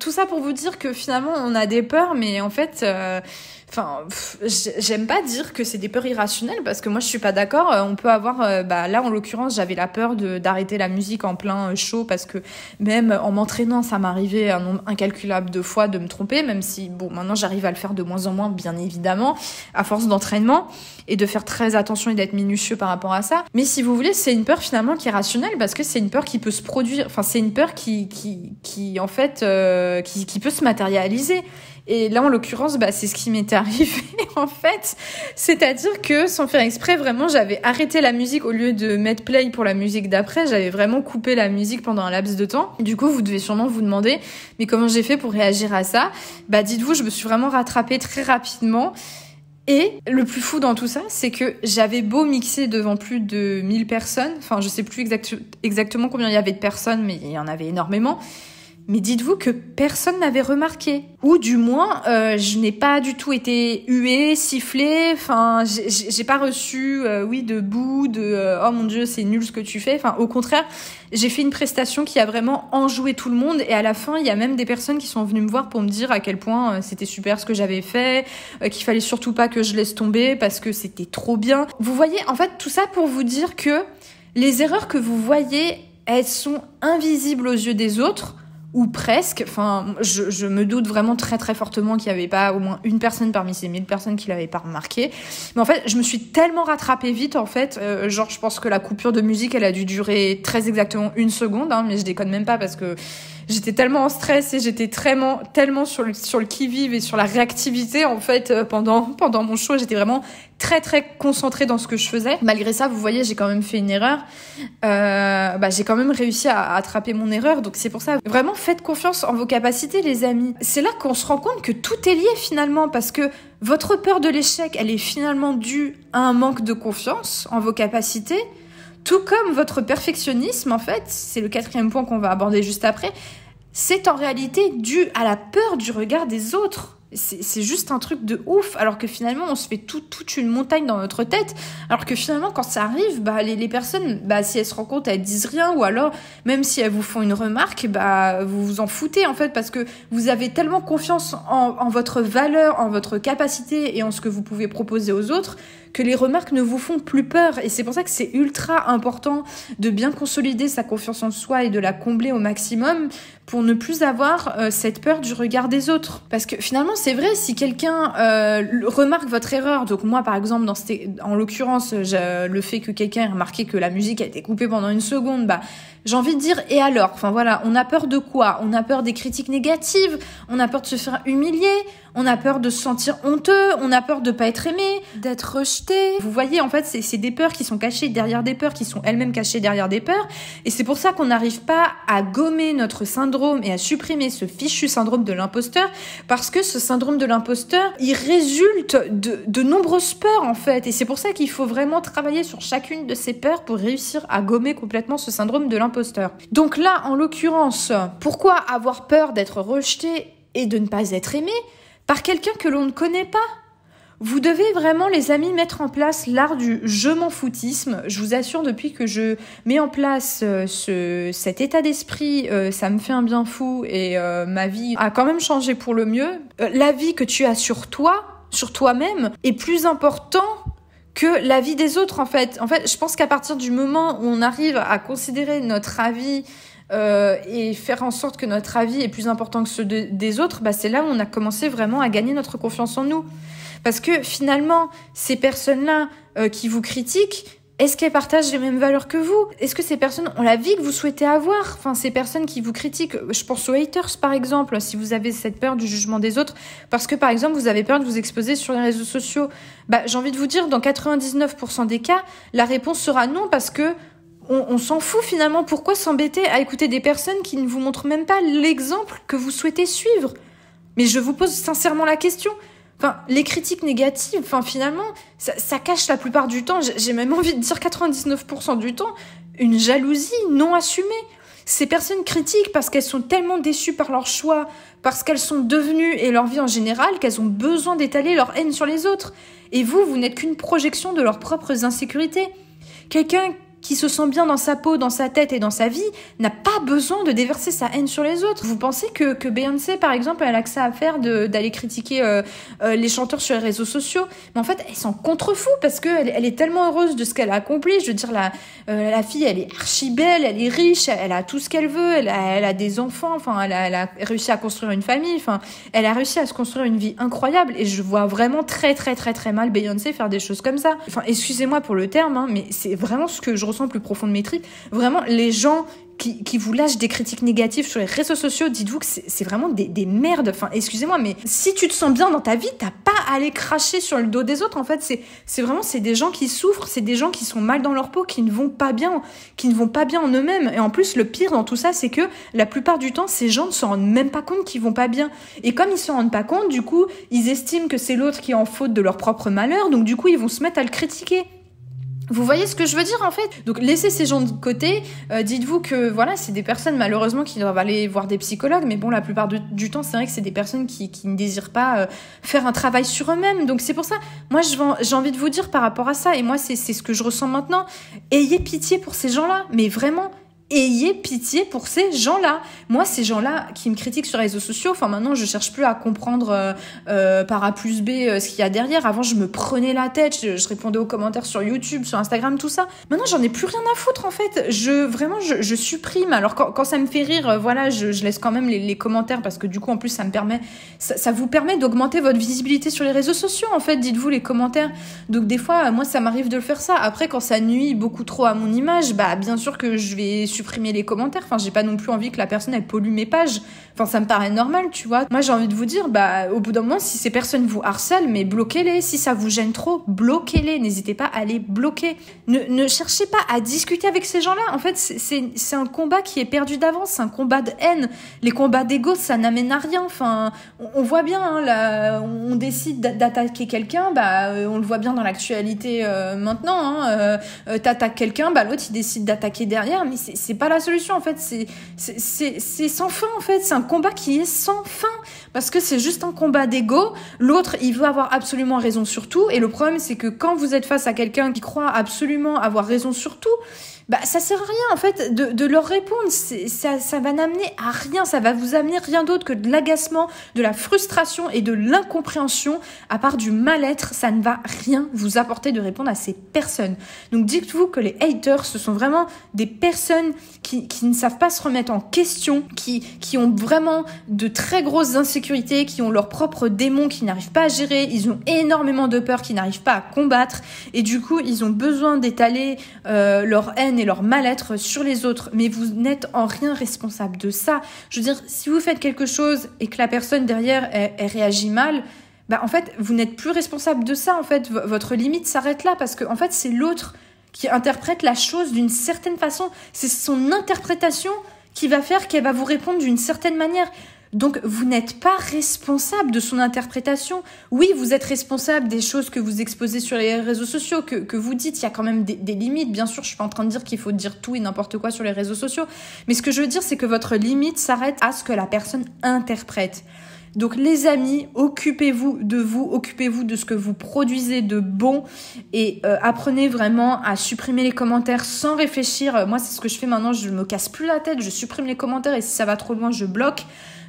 tout ça pour vous dire que finalement on a des peurs, mais en fait, euh, enfin, pff, j'aime pas dire que c'est des peurs irrationnelles parce que moi je suis pas d'accord. On peut avoir, euh, bah là en l'occurrence j'avais la peur de d'arrêter la musique en plein show parce que même en m'entraînant ça m'arrivait un nombre incalculable de fois de me tromper, même si bon maintenant j'arrive à le faire de moins en moins bien évidemment à force d'entraînement et de faire très attention et d'être minutieux par rapport à ça. Mais si vous voulez, c'est une peur finalement qui est rationnelle parce que c'est une peur qui peut se produire, enfin c'est une peur qui qui qui en fait euh, qui qui peut se matérialiser. Et là en l'occurrence, bah c'est ce qui m'était arrivé en fait, c'est-à-dire que sans faire exprès vraiment, j'avais arrêté la musique au lieu de mettre play pour la musique d'après, j'avais vraiment coupé la musique pendant un laps de temps. Du coup, vous devez sûrement vous demander mais comment j'ai fait pour réagir à ça ? Bah dites-vous, je me suis vraiment rattrapée très rapidement. Et le plus fou dans tout ça, c'est que j'avais beau mixer devant plus de mille personnes, enfin je sais plus exact, exactement combien il y avait de personnes, mais il y en avait énormément, mais dites-vous que personne n'avait remarqué. Ou du moins, euh, je n'ai pas du tout été huée, sifflée, enfin j'ai, j'ai pas reçu euh, oui, de boue, de euh, « oh mon Dieu, c'est nul ce que tu fais », enfin au contraire, j'ai fait une prestation qui a vraiment enjoué tout le monde et à la fin, il y a même des personnes qui sont venues me voir pour me dire à quel point c'était super ce que j'avais fait, qu'il fallait surtout pas que je laisse tomber parce que c'était trop bien. Vous voyez, en fait, tout ça pour vous dire que les erreurs que vous voyez, elles sont invisibles aux yeux des autres, ou presque. Enfin, je, je me doute vraiment très très fortement qu'il n'y avait pas au moins une personne parmi ces mille personnes qui ne l'avait pas remarqué. Mais en fait, je me suis tellement rattrapée vite, en fait. Euh, genre, je pense que la coupure de musique, elle a dû durer très exactement une seconde, hein, mais je déconne même pas parce que j'étais tellement en stress et j'étais tellement, tellement sur le, sur le qui-vive et sur la réactivité, en fait, pendant, pendant mon show. J'étais vraiment très très concentrée dans ce que je faisais. Malgré ça, vous voyez, j'ai quand même fait une erreur. Euh, bah, j'ai quand même réussi à, à attraper mon erreur. Donc c'est pour ça, vraiment, faites confiance en vos capacités, les amis. C'est là qu'on se rend compte que tout est lié finalement, parce que votre peur de l'échec, elle est finalement due à un manque de confiance en vos capacités. Tout comme votre perfectionnisme, en fait, c'est le quatrième point qu'on va aborder juste après, c'est en réalité dû à la peur du regard des autres. C'est juste un truc de ouf, alors que finalement, on se fait tout, toute une montagne dans notre tête, alors que finalement, quand ça arrive, bah, les, les personnes, bah, si elles se rendent compte, elles disent rien, ou alors, même si elles vous font une remarque, bah, vous vous en foutez, en fait, parce que vous avez tellement confiance en, en votre valeur, en votre capacité et en ce que vous pouvez proposer aux autres, que les remarques ne vous font plus peur. Et c'est pour ça que c'est ultra important de bien consolider sa confiance en soi et de la combler au maximum pour ne plus avoir euh, cette peur du regard des autres. Parce que finalement, c'est vrai, si quelqu'un euh, remarque votre erreur, donc moi par exemple, dans cette... en l'occurrence, le fait que quelqu'un ait remarqué que la musique a été coupée pendant une seconde, bah, j'ai envie de dire, et alors? Enfin voilà, on a peur de quoi? On a peur des critiques négatives, on a peur de se faire humilier, on a peur de se sentir honteux, on a peur de pas être aimé, d'être rejeté. Vous voyez, en fait, c'est des peurs qui sont cachées derrière des peurs, qui sont elles-mêmes cachées derrière des peurs. Et c'est pour ça qu'on n'arrive pas à gommer notre syndrome et à supprimer ce fichu syndrome de l'imposteur, parce que ce syndrome de l'imposteur, il résulte de, de nombreuses peurs, en fait. Et c'est pour ça qu'il faut vraiment travailler sur chacune de ces peurs pour réussir à gommer complètement ce syndrome de l'imposteur. Donc là, en l'occurrence, pourquoi avoir peur d'être rejeté et de ne pas être aimé par quelqu'un que l'on ne connaît pas? Vous devez vraiment, les amis, mettre en place l'art du « je m'en foutisme ». Je vous assure, depuis que je mets en place ce, cet état d'esprit, euh, ça me fait un bien fou et euh, ma vie a quand même changé pour le mieux. Euh, la vie que tu as sur toi, sur toi-même, est plus importante que la vie des autres, en fait. En fait, je pense qu'à partir du moment où on arrive à considérer notre avis Euh, et faire en sorte que notre avis est plus important que ceux de, des autres, bah c'est là où on a commencé vraiment à gagner notre confiance en nous. Parce que finalement, ces personnes-là euh, qui vous critiquent, est-ce qu'elles partagent les mêmes valeurs que vous? Est-ce que ces personnes ont la vie que vous souhaitez avoir? Enfin, ces personnes qui vous critiquent, je pense aux haters par exemple, si vous avez cette peur du jugement des autres, parce que par exemple vous avez peur de vous exposer sur les réseaux sociaux, bah, j'ai envie de vous dire, dans quatre-vingt-dix-neuf pour cent des cas, la réponse sera non, parce que On, on s'en fout finalement. Pourquoi s'embêter à écouter des personnes qui ne vous montrent même pas l'exemple que vous souhaitez suivre? Mais je vous pose sincèrement la question. Enfin, les critiques négatives, enfin, finalement, ça, ça cache la plupart du temps, j'ai même envie de dire quatre-vingt-dix-neuf pour cent du temps, une jalousie non assumée. Ces personnes critiquent parce qu'elles sont tellement déçues par leur choix, parce qu'elles sont devenues, et leur vie en général, qu'elles ont besoin d'étaler leur haine sur les autres. Et vous, vous n'êtes qu'une projection de leurs propres insécurités. Quelqu'un qui se sent bien dans sa peau, dans sa tête et dans sa vie, n'a pas besoin de déverser sa haine sur les autres. Vous pensez que, que Beyoncé, par exemple, elle a que ça à faire d'aller critiquer euh, euh, les chanteurs sur les réseaux sociaux? Mais en fait, elle s'en contrefout, parce qu'elle elle est tellement heureuse de ce qu'elle a accompli. Je veux dire, la, euh, la fille, elle est archi belle, elle est riche, elle a tout ce qu'elle veut, elle a, elle a des enfants, enfin, elle a, elle a réussi à construire une famille, enfin, elle a réussi à se construire une vie incroyable. Et je vois vraiment très, très, très, très mal Beyoncé faire des choses comme ça. Enfin, excusez-moi pour le terme, hein, mais c'est vraiment ce que je ressens plus profond de mes tripes. Vraiment, les gens qui, qui vous lâchent des critiques négatives sur les réseaux sociaux, dites-vous que c'est vraiment des, des merdes. Enfin, excusez-moi, mais si tu te sens bien dans ta vie, t'as pas à aller cracher sur le dos des autres. En fait, c'est vraiment, c'est des gens qui souffrent, c'est des gens qui sont mal dans leur peau, qui ne vont pas bien, qui ne vont pas bien en eux-mêmes. Et en plus, le pire dans tout ça, c'est que la plupart du temps, ces gens ne s'en rendent même pas compte qu'ils vont pas bien. Et comme ils s'en rendent pas compte, du coup, ils estiment que c'est l'autre qui est en faute de leur propre malheur. Donc, du coup, ils vont se mettre à le critiquer. Vous voyez ce que je veux dire, en fait? Donc laissez ces gens de côté, euh, dites-vous que voilà, c'est des personnes malheureusement qui doivent aller voir des psychologues, mais bon, la plupart de, du temps, c'est vrai que c'est des personnes qui, qui ne désirent pas euh, faire un travail sur eux-mêmes. Donc c'est pour ça, moi j'ai envie de vous dire par rapport à ça, et moi c'est ce que je ressens maintenant, ayez pitié pour ces gens-là, mais vraiment, ayez pitié pour ces gens-là. Moi, ces gens-là qui me critiquent sur les réseaux sociaux, enfin maintenant, je cherche plus à comprendre euh, euh, par A plus B euh, ce qu'il y a derrière. Avant, je me prenais la tête, je, je répondais aux commentaires sur YouTube, sur Instagram, tout ça. Maintenant, j'en ai plus rien à foutre, en fait. Je, vraiment, je, je supprime. Alors, quand, quand ça me fait rire, euh, voilà, je, je laisse quand même les, les commentaires parce que du coup, en plus, ça me permet, ça, ça vous permet d'augmenter votre visibilité sur les réseaux sociaux, en fait, dites-vous les commentaires. Donc, des fois, moi, ça m'arrive de le faire ça. Après, quand ça nuit beaucoup trop à mon image, bah, bien sûr que je vais supprimer les commentaires. Enfin, j'ai pas non plus envie que la personne elle pollue mes pages. Enfin, ça me paraît normal, tu vois. Moi, j'ai envie de vous dire, bah, au bout d'un moment, si ces personnes vous harcèlent, mais bloquez-les. Si ça vous gêne trop, bloquez-les. N'hésitez pas à les bloquer. Ne, ne cherchez pas à discuter avec ces gens-là. En fait, c'est un combat qui est perdu d'avance. C'est un combat de haine. Les combats d'ego, ça n'amène à rien. Enfin, on, on voit bien, hein, là, on décide d'attaquer quelqu'un, bah, on le voit bien dans l'actualité euh, maintenant. Hein, euh, t'attaques quelqu'un, bah, l'autre, il décide d'attaquer derrière, mais c'est c'est pas la solution, en fait. C'est sans fin, en fait. C'est un combat qui est sans fin parce que c'est juste un combat d'ego. L'autre, il veut avoir absolument raison sur tout, et le problème, c'est que quand vous êtes face à quelqu'un qui croit absolument avoir raison sur tout, bah, ça sert à rien, en fait, de, de leur répondre. Ça, ça va n'amener à rien. Ça va vous amener rien d'autre que de l'agacement, de la frustration et de l'incompréhension. À part du mal-être, ça ne va rien vous apporter de répondre à ces personnes. Donc, dites-vous que les haters, ce sont vraiment des personnes qui, qui ne savent pas se remettre en question, qui, qui ont vraiment de très grosses insécurités, qui ont leurs propres démons, qui n'arrivent pas à gérer. Ils ont énormément de peur, qui n'arrivent pas à combattre. Et du coup, ils ont besoin d'étaler euh, leur haine et leur mal-être sur les autres, mais vous n'êtes en rien responsable de ça. Je veux dire, si vous faites quelque chose et que la personne derrière, elle, elle réagit mal, bah en fait, vous n'êtes plus responsable de ça, en fait. V- votre limite s'arrête là, parce que en fait, c'est l'autre qui interprète la chose d'une certaine façon. C'est son interprétation qui va faire qu'elle va vous répondre d'une certaine manière. Donc, vous n'êtes pas responsable de son interprétation. Oui, vous êtes responsable des choses que vous exposez sur les réseaux sociaux, que, que vous dites. Il y a quand même des, des limites. Bien sûr, je ne suis pas en train de dire qu'il faut dire tout et n'importe quoi sur les réseaux sociaux. Mais ce que je veux dire, c'est que votre limite s'arrête à ce que la personne interprète. Donc, les amis, occupez-vous de vous, occupez-vous de ce que vous produisez de bon et euh, apprenez vraiment à supprimer les commentaires sans réfléchir. Moi, c'est ce que je fais maintenant. Je ne me casse plus la tête. Je supprime les commentaires et si ça va trop loin, je bloque.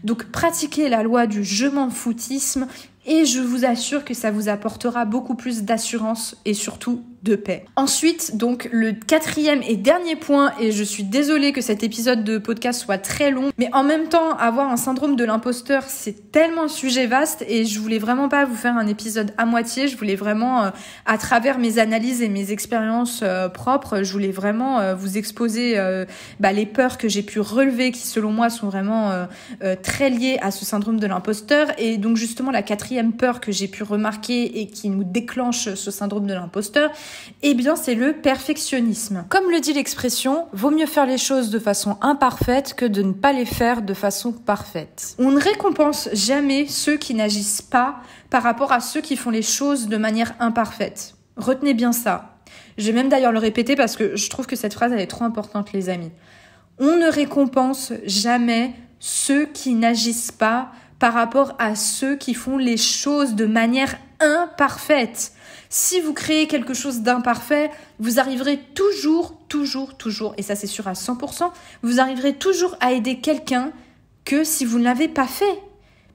Donc, pratiquez la loi du « je m'en foutisme » et je vous assure que ça vous apportera beaucoup plus d'assurance et surtout de paix. Ensuite, donc, le quatrième et dernier point, et je suis désolée que cet épisode de podcast soit très long, mais en même temps, avoir un syndrome de l'imposteur, c'est tellement un sujet vaste et je voulais vraiment pas vous faire un épisode à moitié. Je voulais vraiment, euh, à travers mes analyses et mes expériences euh, propres, je voulais vraiment euh, vous exposer euh, bah, les peurs que j'ai pu relever qui, selon moi, sont vraiment euh, euh, très liées à ce syndrome de l'imposteur. Et donc, justement, la quatrième peur que j'ai pu remarquer et qui nous déclenche ce syndrome de l'imposteur, eh bien c'est le perfectionnisme. Comme le dit l'expression, vaut mieux faire les choses de façon imparfaite que de ne pas les faire de façon parfaite. On ne récompense jamais ceux qui n'agissent pas par rapport à ceux qui font les choses de manière imparfaite. Retenez bien ça. Je vais même d'ailleurs le répéter parce que je trouve que cette phrase elle est trop importante, les amis. On ne récompense jamais ceux qui n'agissent pas par rapport à ceux qui font les choses de manière imparfaite. Si vous créez quelque chose d'imparfait, vous arriverez toujours, toujours, toujours, et ça c'est sûr à cent pour cent, vous arriverez toujours à aider quelqu'un que si vous ne l'avez pas fait.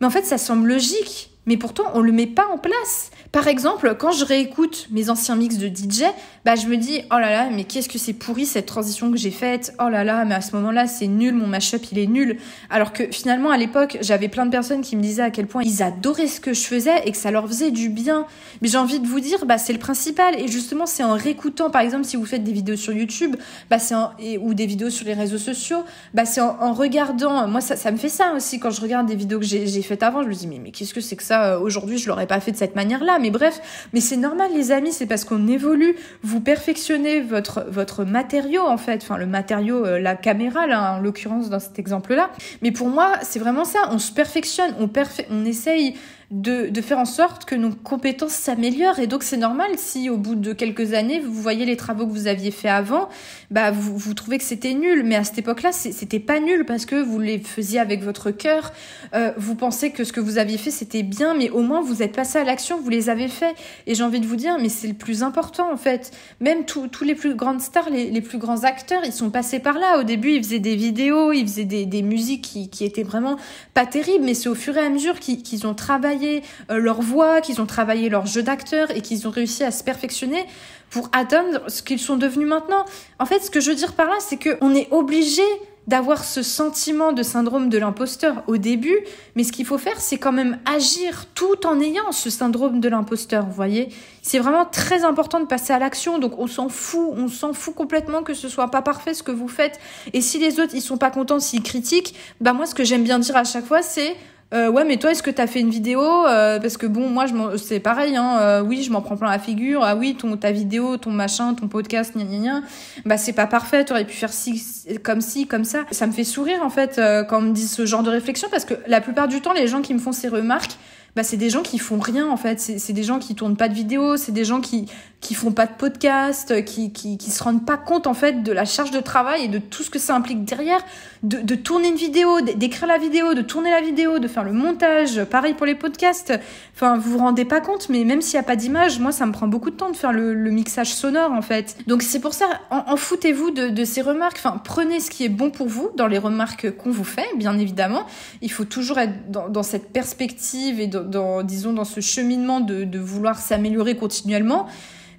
Mais en fait, ça semble logique, mais pourtant, on ne le met pas en place. Par exemple, quand je réécoute mes anciens mix de D J, bah, je me dis « Oh là là, mais qu'est-ce que c'est pourri cette transition que j'ai faite. Oh là là, mais à ce moment-là, c'est nul, mon mashup, il est nul. » Alors que finalement, à l'époque, j'avais plein de personnes qui me disaient à quel point ils adoraient ce que je faisais et que ça leur faisait du bien. Mais j'ai envie de vous dire, bah, c'est le principal. Et justement, c'est en réécoutant, par exemple, si vous faites des vidéos sur YouTube bah, c'est en... ou des vidéos sur les réseaux sociaux, bah, c'est en... en regardant... Moi, ça, ça me fait ça aussi. Quand je regarde des vidéos que j'ai faites avant, je me dis « Mais, mais qu'est-ce que c'est que ça ? Aujourd'hui, je l'aurais pas fait de cette manière-là, mais bref, mais c'est normal, les amis, c'est parce qu'on évolue. Vous perfectionnez votre votre matériau en fait, enfin le matériau, euh, la caméra là, en l'occurrence dans cet exemple-là. Mais pour moi, c'est vraiment ça. On se perfectionne, on perfe- on essaye de, de faire en sorte que nos compétences s'améliorent. Et donc, c'est normal si au bout de quelques années, vous voyez les travaux que vous aviez fait avant, bah vous, vous trouvez que c'était nul. Mais à cette époque-là, c'était pas nul parce que vous les faisiez avec votre cœur. Euh, vous pensez que ce que vous aviez fait, c'était bien, mais au moins, vous êtes passé à l'action, vous les avez fait. Et j'ai envie de vous dire, mais c'est le plus important, en fait. Même tous les plus grandes stars, les, les plus grands acteurs, ils sont passés par là. Au début, ils faisaient des vidéos, ils faisaient des, des musiques qui, qui étaient vraiment pas terribles, mais c'est au fur et à mesure qu'ils qu'ils ont travaillé leur voix, qu'ils ont travaillé leur jeu d'acteur et qu'ils ont réussi à se perfectionner pour atteindre ce qu'ils sont devenus maintenant. En fait, ce que je veux dire par là, c'est qu'on est obligé d'avoir ce sentiment de syndrome de l'imposteur au début, mais ce qu'il faut faire, c'est quand même agir tout en ayant ce syndrome de l'imposteur, vous voyez. C'est vraiment très important de passer à l'action, donc on s'en fout, on s'en fout complètement que ce soit pas parfait ce que vous faites, et si les autres, ils sont pas contents, s'ils critiquent, bah moi, ce que j'aime bien dire à chaque fois, c'est Euh, « Ouais, mais toi, est-ce que t'as fait une vidéo euh, ?» Parce que bon, moi, je c'est pareil, hein, euh, oui, je m'en prends plein la figure. Ah oui, ton, ta vidéo, ton machin, ton podcast, gna gna gna, bah c'est pas parfait, t'aurais pu faire ci, comme ci, comme ça. Ça me fait sourire, en fait, euh, quand on me dit ce genre de réflexion, parce que la plupart du temps, les gens qui me font ces remarques, bah, c'est des gens qui font rien, en fait. C'est des gens qui tournent pas de vidéos, c'est des gens qui qui font pas de podcast, qui, qui qui se rendent pas compte, en fait, de la charge de travail et de tout ce que ça implique derrière, de, de tourner une vidéo, d'écrire la vidéo, de tourner la vidéo, de faire le montage. Pareil pour les podcasts. Enfin, vous vous rendez pas compte, mais même s'il y a pas d'image, moi, ça me prend beaucoup de temps de faire le, le mixage sonore, en fait. Donc, c'est pour ça, en, en foutez-vous de, de ces remarques. Enfin, prenez ce qui est bon pour vous dans les remarques qu'on vous fait, bien évidemment. Il faut toujours être dans, dans cette perspective et dans Dans, disons, dans ce cheminement de, de vouloir s'améliorer continuellement.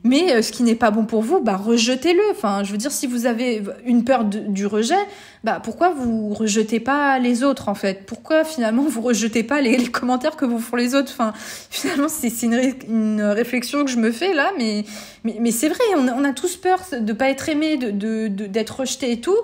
Mais ce qui n'est pas bon pour vous, bah, rejetez-le. Enfin, je veux dire, si vous avez une peur de, du rejet, bah, pourquoi vous rejetez pas les autres, en fait? Pourquoi, finalement, vous rejetez pas les, les commentaires que vous font les autres? Enfin, finalement, c'est une, ré, une réflexion que je me fais, là, mais, mais, mais c'est vrai, on a, on a tous peur de pas être aimé, de, de, de, d'être rejeté et tout.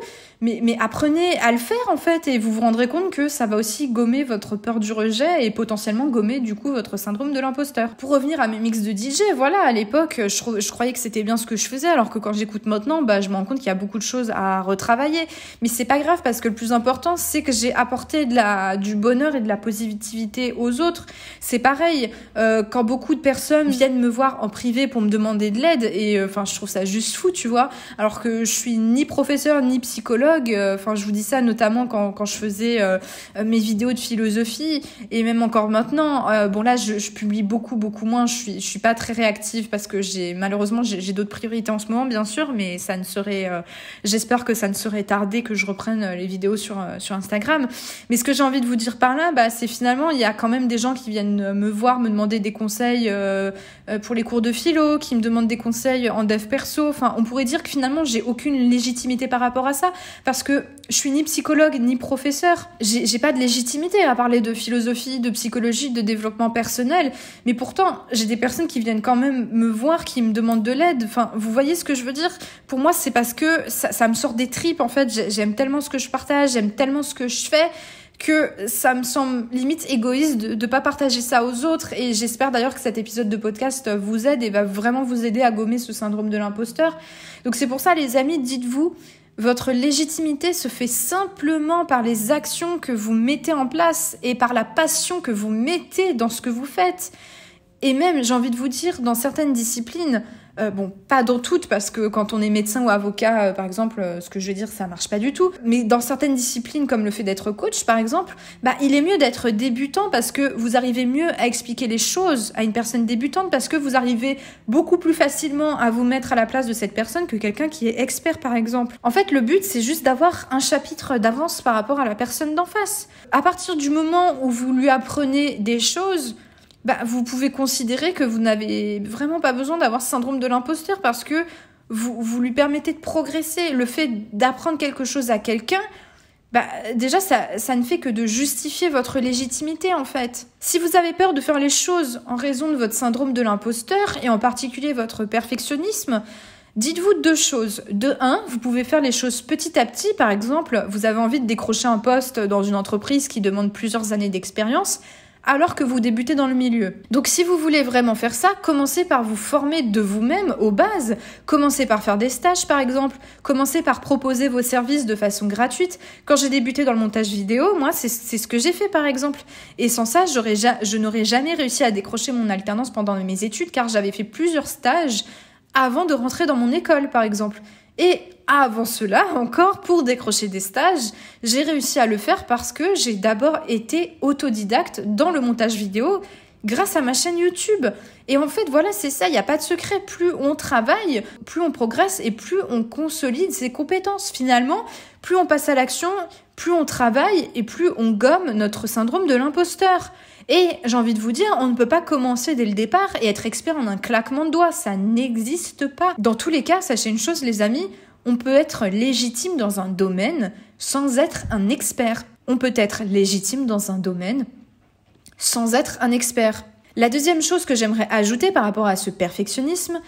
Mais, mais apprenez à le faire, en fait, et vous vous rendrez compte que ça va aussi gommer votre peur du rejet et potentiellement gommer, du coup, votre syndrome de l'imposteur. Pour revenir à mes mix de D J, voilà, à l'époque, je, je croyais que c'était bien ce que je faisais, alors que quand j'écoute maintenant, bah, je me rends compte qu'il y a beaucoup de choses à retravailler. Mais c'est pas grave, parce que le plus important, c'est que j'ai apporté de la, du bonheur et de la positivité aux autres. C'est pareil, euh, quand beaucoup de personnes viennent me voir en privé pour me demander de l'aide, et enfin, euh, je trouve ça juste fou, tu vois, alors que je suis ni professeur, ni psychologue. Enfin, je vous dis ça notamment quand, quand je faisais euh, mes vidéos de philosophie, et même encore maintenant. Euh, bon, là, je, je publie beaucoup, beaucoup moins. Je suis, je suis pas très réactive parce que j'ai malheureusement j'ai d'autres priorités en ce moment, bien sûr. Mais ça ne serait, euh, j'espère que ça ne serait tardé que je reprenne les vidéos sur euh, sur Instagram. Mais ce que j'ai envie de vous dire par là, bah, c'est finalement il y a quand même des gens qui viennent me voir, me demander des conseils euh, pour les cours de philo, qui me demandent des conseils en dev perso. Enfin, on pourrait dire que finalement j'ai aucune légitimité par rapport à ça. Parce que je suis ni psychologue ni professeur, j'ai pas de légitimité à parler de philosophie, de psychologie, de développement personnel, mais pourtant j'ai des personnes qui viennent quand même me voir, qui me demandent de l'aide. Enfin, vous voyez ce que je veux dire? Pour moi, c'est parce que ça, ça me sort des tripes, en fait. J'aime tellement ce que je partage, j'aime tellement ce que je fais, que ça me semble limite égoïste de ne pas partager ça aux autres. Et j'espère d'ailleurs que cet épisode de podcast vous aide et va vraiment vous aider à gommer ce syndrome de l'imposteur. Donc c'est pour ça, les amis, dites-vous, votre légitimité se fait simplement par les actions que vous mettez en place et par la passion que vous mettez dans ce que vous faites. Et même, j'ai envie de vous dire, dans certaines disciplines, euh, bon, pas dans toutes, parce que quand on est médecin ou avocat, euh, par exemple, euh, ce que je veux dire, ça marche pas du tout. Mais dans certaines disciplines, comme le fait d'être coach, par exemple, bah, il est mieux d'être débutant parce que vous arrivez mieux à expliquer les choses à une personne débutante, parce que vous arrivez beaucoup plus facilement à vous mettre à la place de cette personne que quelqu'un qui est expert, par exemple. En fait, le but, c'est juste d'avoir un chapitre d'avance par rapport à la personne d'en face. À partir du moment où vous lui apprenez des choses, bah, vous pouvez considérer que vous n'avez vraiment pas besoin d'avoir ce syndrome de l'imposteur, parce que vous, vous lui permettez de progresser. Le fait d'apprendre quelque chose à quelqu'un, bah, déjà, ça, ça ne fait que de justifier votre légitimité, en fait. Si vous avez peur de faire les choses en raison de votre syndrome de l'imposteur, et en particulier votre perfectionnisme, dites-vous deux choses. De un, vous pouvez faire les choses petit à petit. Par exemple, vous avez envie de décrocher un poste dans une entreprise qui demande plusieurs années d'expérience. alors que vous débutez dans le milieu. Donc si vous voulez vraiment faire ça, commencez par vous former de vous-même aux bases. Commencez par faire des stages par exemple, commencez par proposer vos services de façon gratuite. Quand j'ai débuté dans le montage vidéo, moi c'est ce que j'ai fait par exemple. Et sans ça, j'aurais ja- je n'aurais jamais réussi à décrocher mon alternance pendant mes études car j'avais fait plusieurs stages avant de rentrer dans mon école par exemple. Et avant cela, encore, pour décrocher des stages, j'ai réussi à le faire parce que j'ai d'abord été autodidacte dans le montage vidéo grâce à ma chaîne YouTube. Et en fait, voilà, c'est ça, il n'y a pas de secret. Plus on travaille, plus on progresse et plus on consolide ses compétences. Finalement, plus on passe à l'action, plus on travaille et plus on gomme notre syndrome de l'imposteur. Et j'ai envie de vous dire, on ne peut pas commencer dès le départ et être expert en un claquement de doigts. Ça n'existe pas. Dans tous les cas, sachez une chose, les amis, on peut être légitime dans un domaine sans être un expert. On peut être légitime dans un domaine sans être un expert. La deuxième chose que j'aimerais ajouter par rapport à ce perfectionnisme,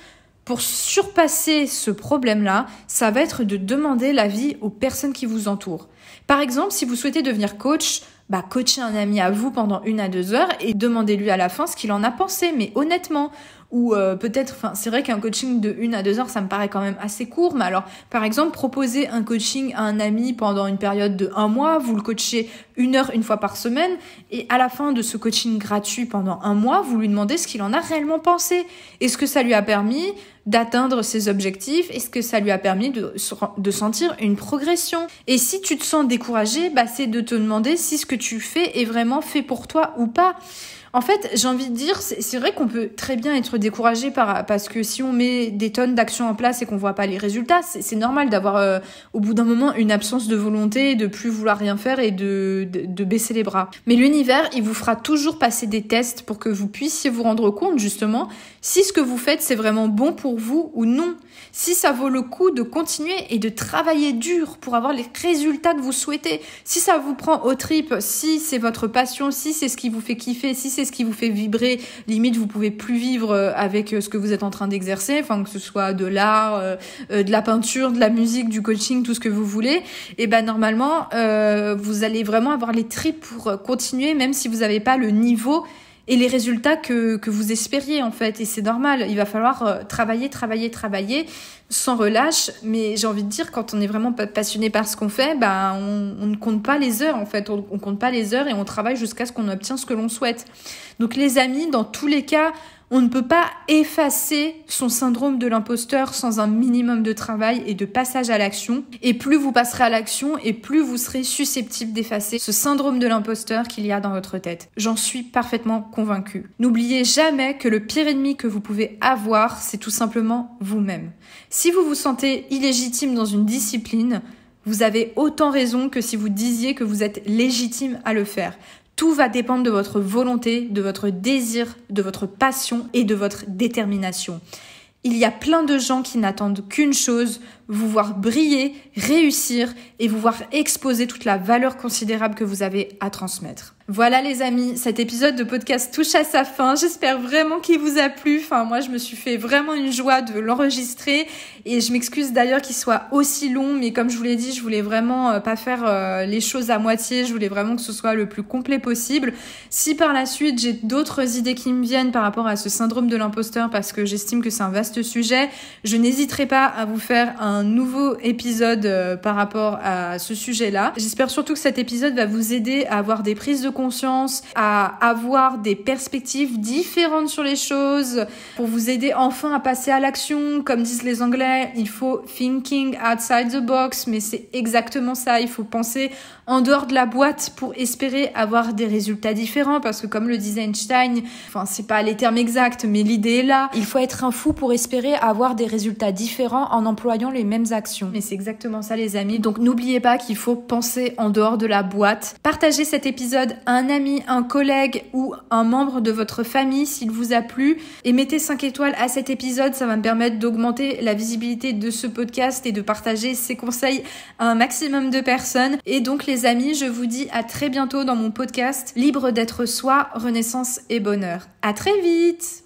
pour surpasser ce problème-là, ça va être de demander l'avis aux personnes qui vous entourent. Par exemple, si vous souhaitez devenir coach, bah, coachez un ami à vous pendant une à deux heures et demandez-lui à la fin ce qu'il en a pensé, mais honnêtement. Ou euh, peut-être, enfin, c'est vrai qu'un coaching de une à deux heures, ça me paraît quand même assez court. Mais alors, par exemple, proposer un coaching à un ami pendant une période de un mois, vous le coachez une heure une fois par semaine, et à la fin de ce coaching gratuit pendant un mois, vous lui demandez ce qu'il en a réellement pensé. Est-ce que ça lui a permis d'atteindre ses objectifs? Est-ce que ça lui a permis de, de sentir une progression? Et si tu te sens découragé, bah, c'est de te demander si ce que tu fais est vraiment fait pour toi ou pas. En fait, j'ai envie de dire, c'est vrai qu'on peut très bien être découragé par, parce que si on met des tonnes d'actions en place et qu'on voit pas les résultats, c'est normal d'avoir euh, au bout d'un moment une absence de volonté, de plus vouloir rien faire et de, de, de baisser les bras. Mais l'univers, il vous fera toujours passer des tests pour que vous puissiez vous rendre compte justement si ce que vous faites, c'est vraiment bon pour vous ou non. Si ça vaut le coup de continuer et de travailler dur pour avoir les résultats que vous souhaitez. Si ça vous prend aux tripes, si c'est votre passion, si c'est ce qui vous fait kiffer, si c'est ce qui vous fait vibrer, limite vous pouvez plus vivre avec ce que vous êtes en train d'exercer, enfin que ce soit de l'art, euh, de la peinture, de la musique, du coaching, tout ce que vous voulez, et ben normalement euh, vous allez vraiment avoir les tripes pour continuer même si vous n'avez pas le niveau et les résultats que, que vous espériez en fait, et c'est normal, il va falloir travailler, travailler, travailler sans relâche, mais j'ai envie de dire, quand on est vraiment passionné par ce qu'on fait, bah, on, on ne compte pas les heures en fait, on, on compte pas les heures et on travaille jusqu'à ce qu'on obtienne ce que l'on souhaite. Donc les amis, dans tous les cas, on ne peut pas effacer son syndrome de l'imposteur sans un minimum de travail et de passage à l'action. Et plus vous passerez à l'action et plus vous serez susceptible d'effacer ce syndrome de l'imposteur qu'il y a dans votre tête. J'en suis parfaitement convaincue. N'oubliez jamais que le pire ennemi que vous pouvez avoir, c'est tout simplement vous-même. Si vous vous sentez illégitime dans une discipline, vous avez autant raison que si vous disiez que vous êtes légitime à le faire. Tout va dépendre de votre volonté, de votre désir, de votre passion et de votre détermination. Il y a plein de gens qui n'attendent qu'une chose, vous voir briller, réussir et vous voir exposer toute la valeur considérable que vous avez à transmettre. Voilà les amis, cet épisode de podcast touche à sa fin. J'espère vraiment qu'il vous a plu. Enfin, moi, je me suis fait vraiment une joie de l'enregistrer et je m'excuse d'ailleurs qu'il soit aussi long. Mais comme je vous l'ai dit, je voulais vraiment pas faire les choses à moitié. Je voulais vraiment que ce soit le plus complet possible. Si par la suite, j'ai d'autres idées qui me viennent par rapport à ce syndrome de l'imposteur parce que j'estime que c'est un vaste sujet, je n'hésiterai pas à vous faire un nouveau épisode par rapport à ce sujet-là. J'espère surtout que cet épisode va vous aider à avoir des prises de conscience, à avoir des perspectives différentes sur les choses, pour vous aider enfin à passer à l'action. Comme disent les Anglais, il faut thinking outside the box, mais c'est exactement ça, il faut penser en dehors de la boîte pour espérer avoir des résultats différents, parce que comme le disait Einstein, enfin c'est pas les termes exacts, mais l'idée est là, il faut être un fou pour espérer avoir des résultats différents en employant les mêmes actions. Mais c'est exactement ça les amis, donc n'oubliez pas qu'il faut penser en dehors de la boîte. Partagez cet épisode à un ami, un collègue ou un membre de votre famille s'il vous a plu, et mettez cinq étoiles à cet épisode, ça va me permettre d'augmenter la visibilité de ce podcast et de partager ces conseils à un maximum de personnes. Et donc les amis, je vous dis à très bientôt dans mon podcast Libre d'être soi, Renaissance et Bonheur. À très vite!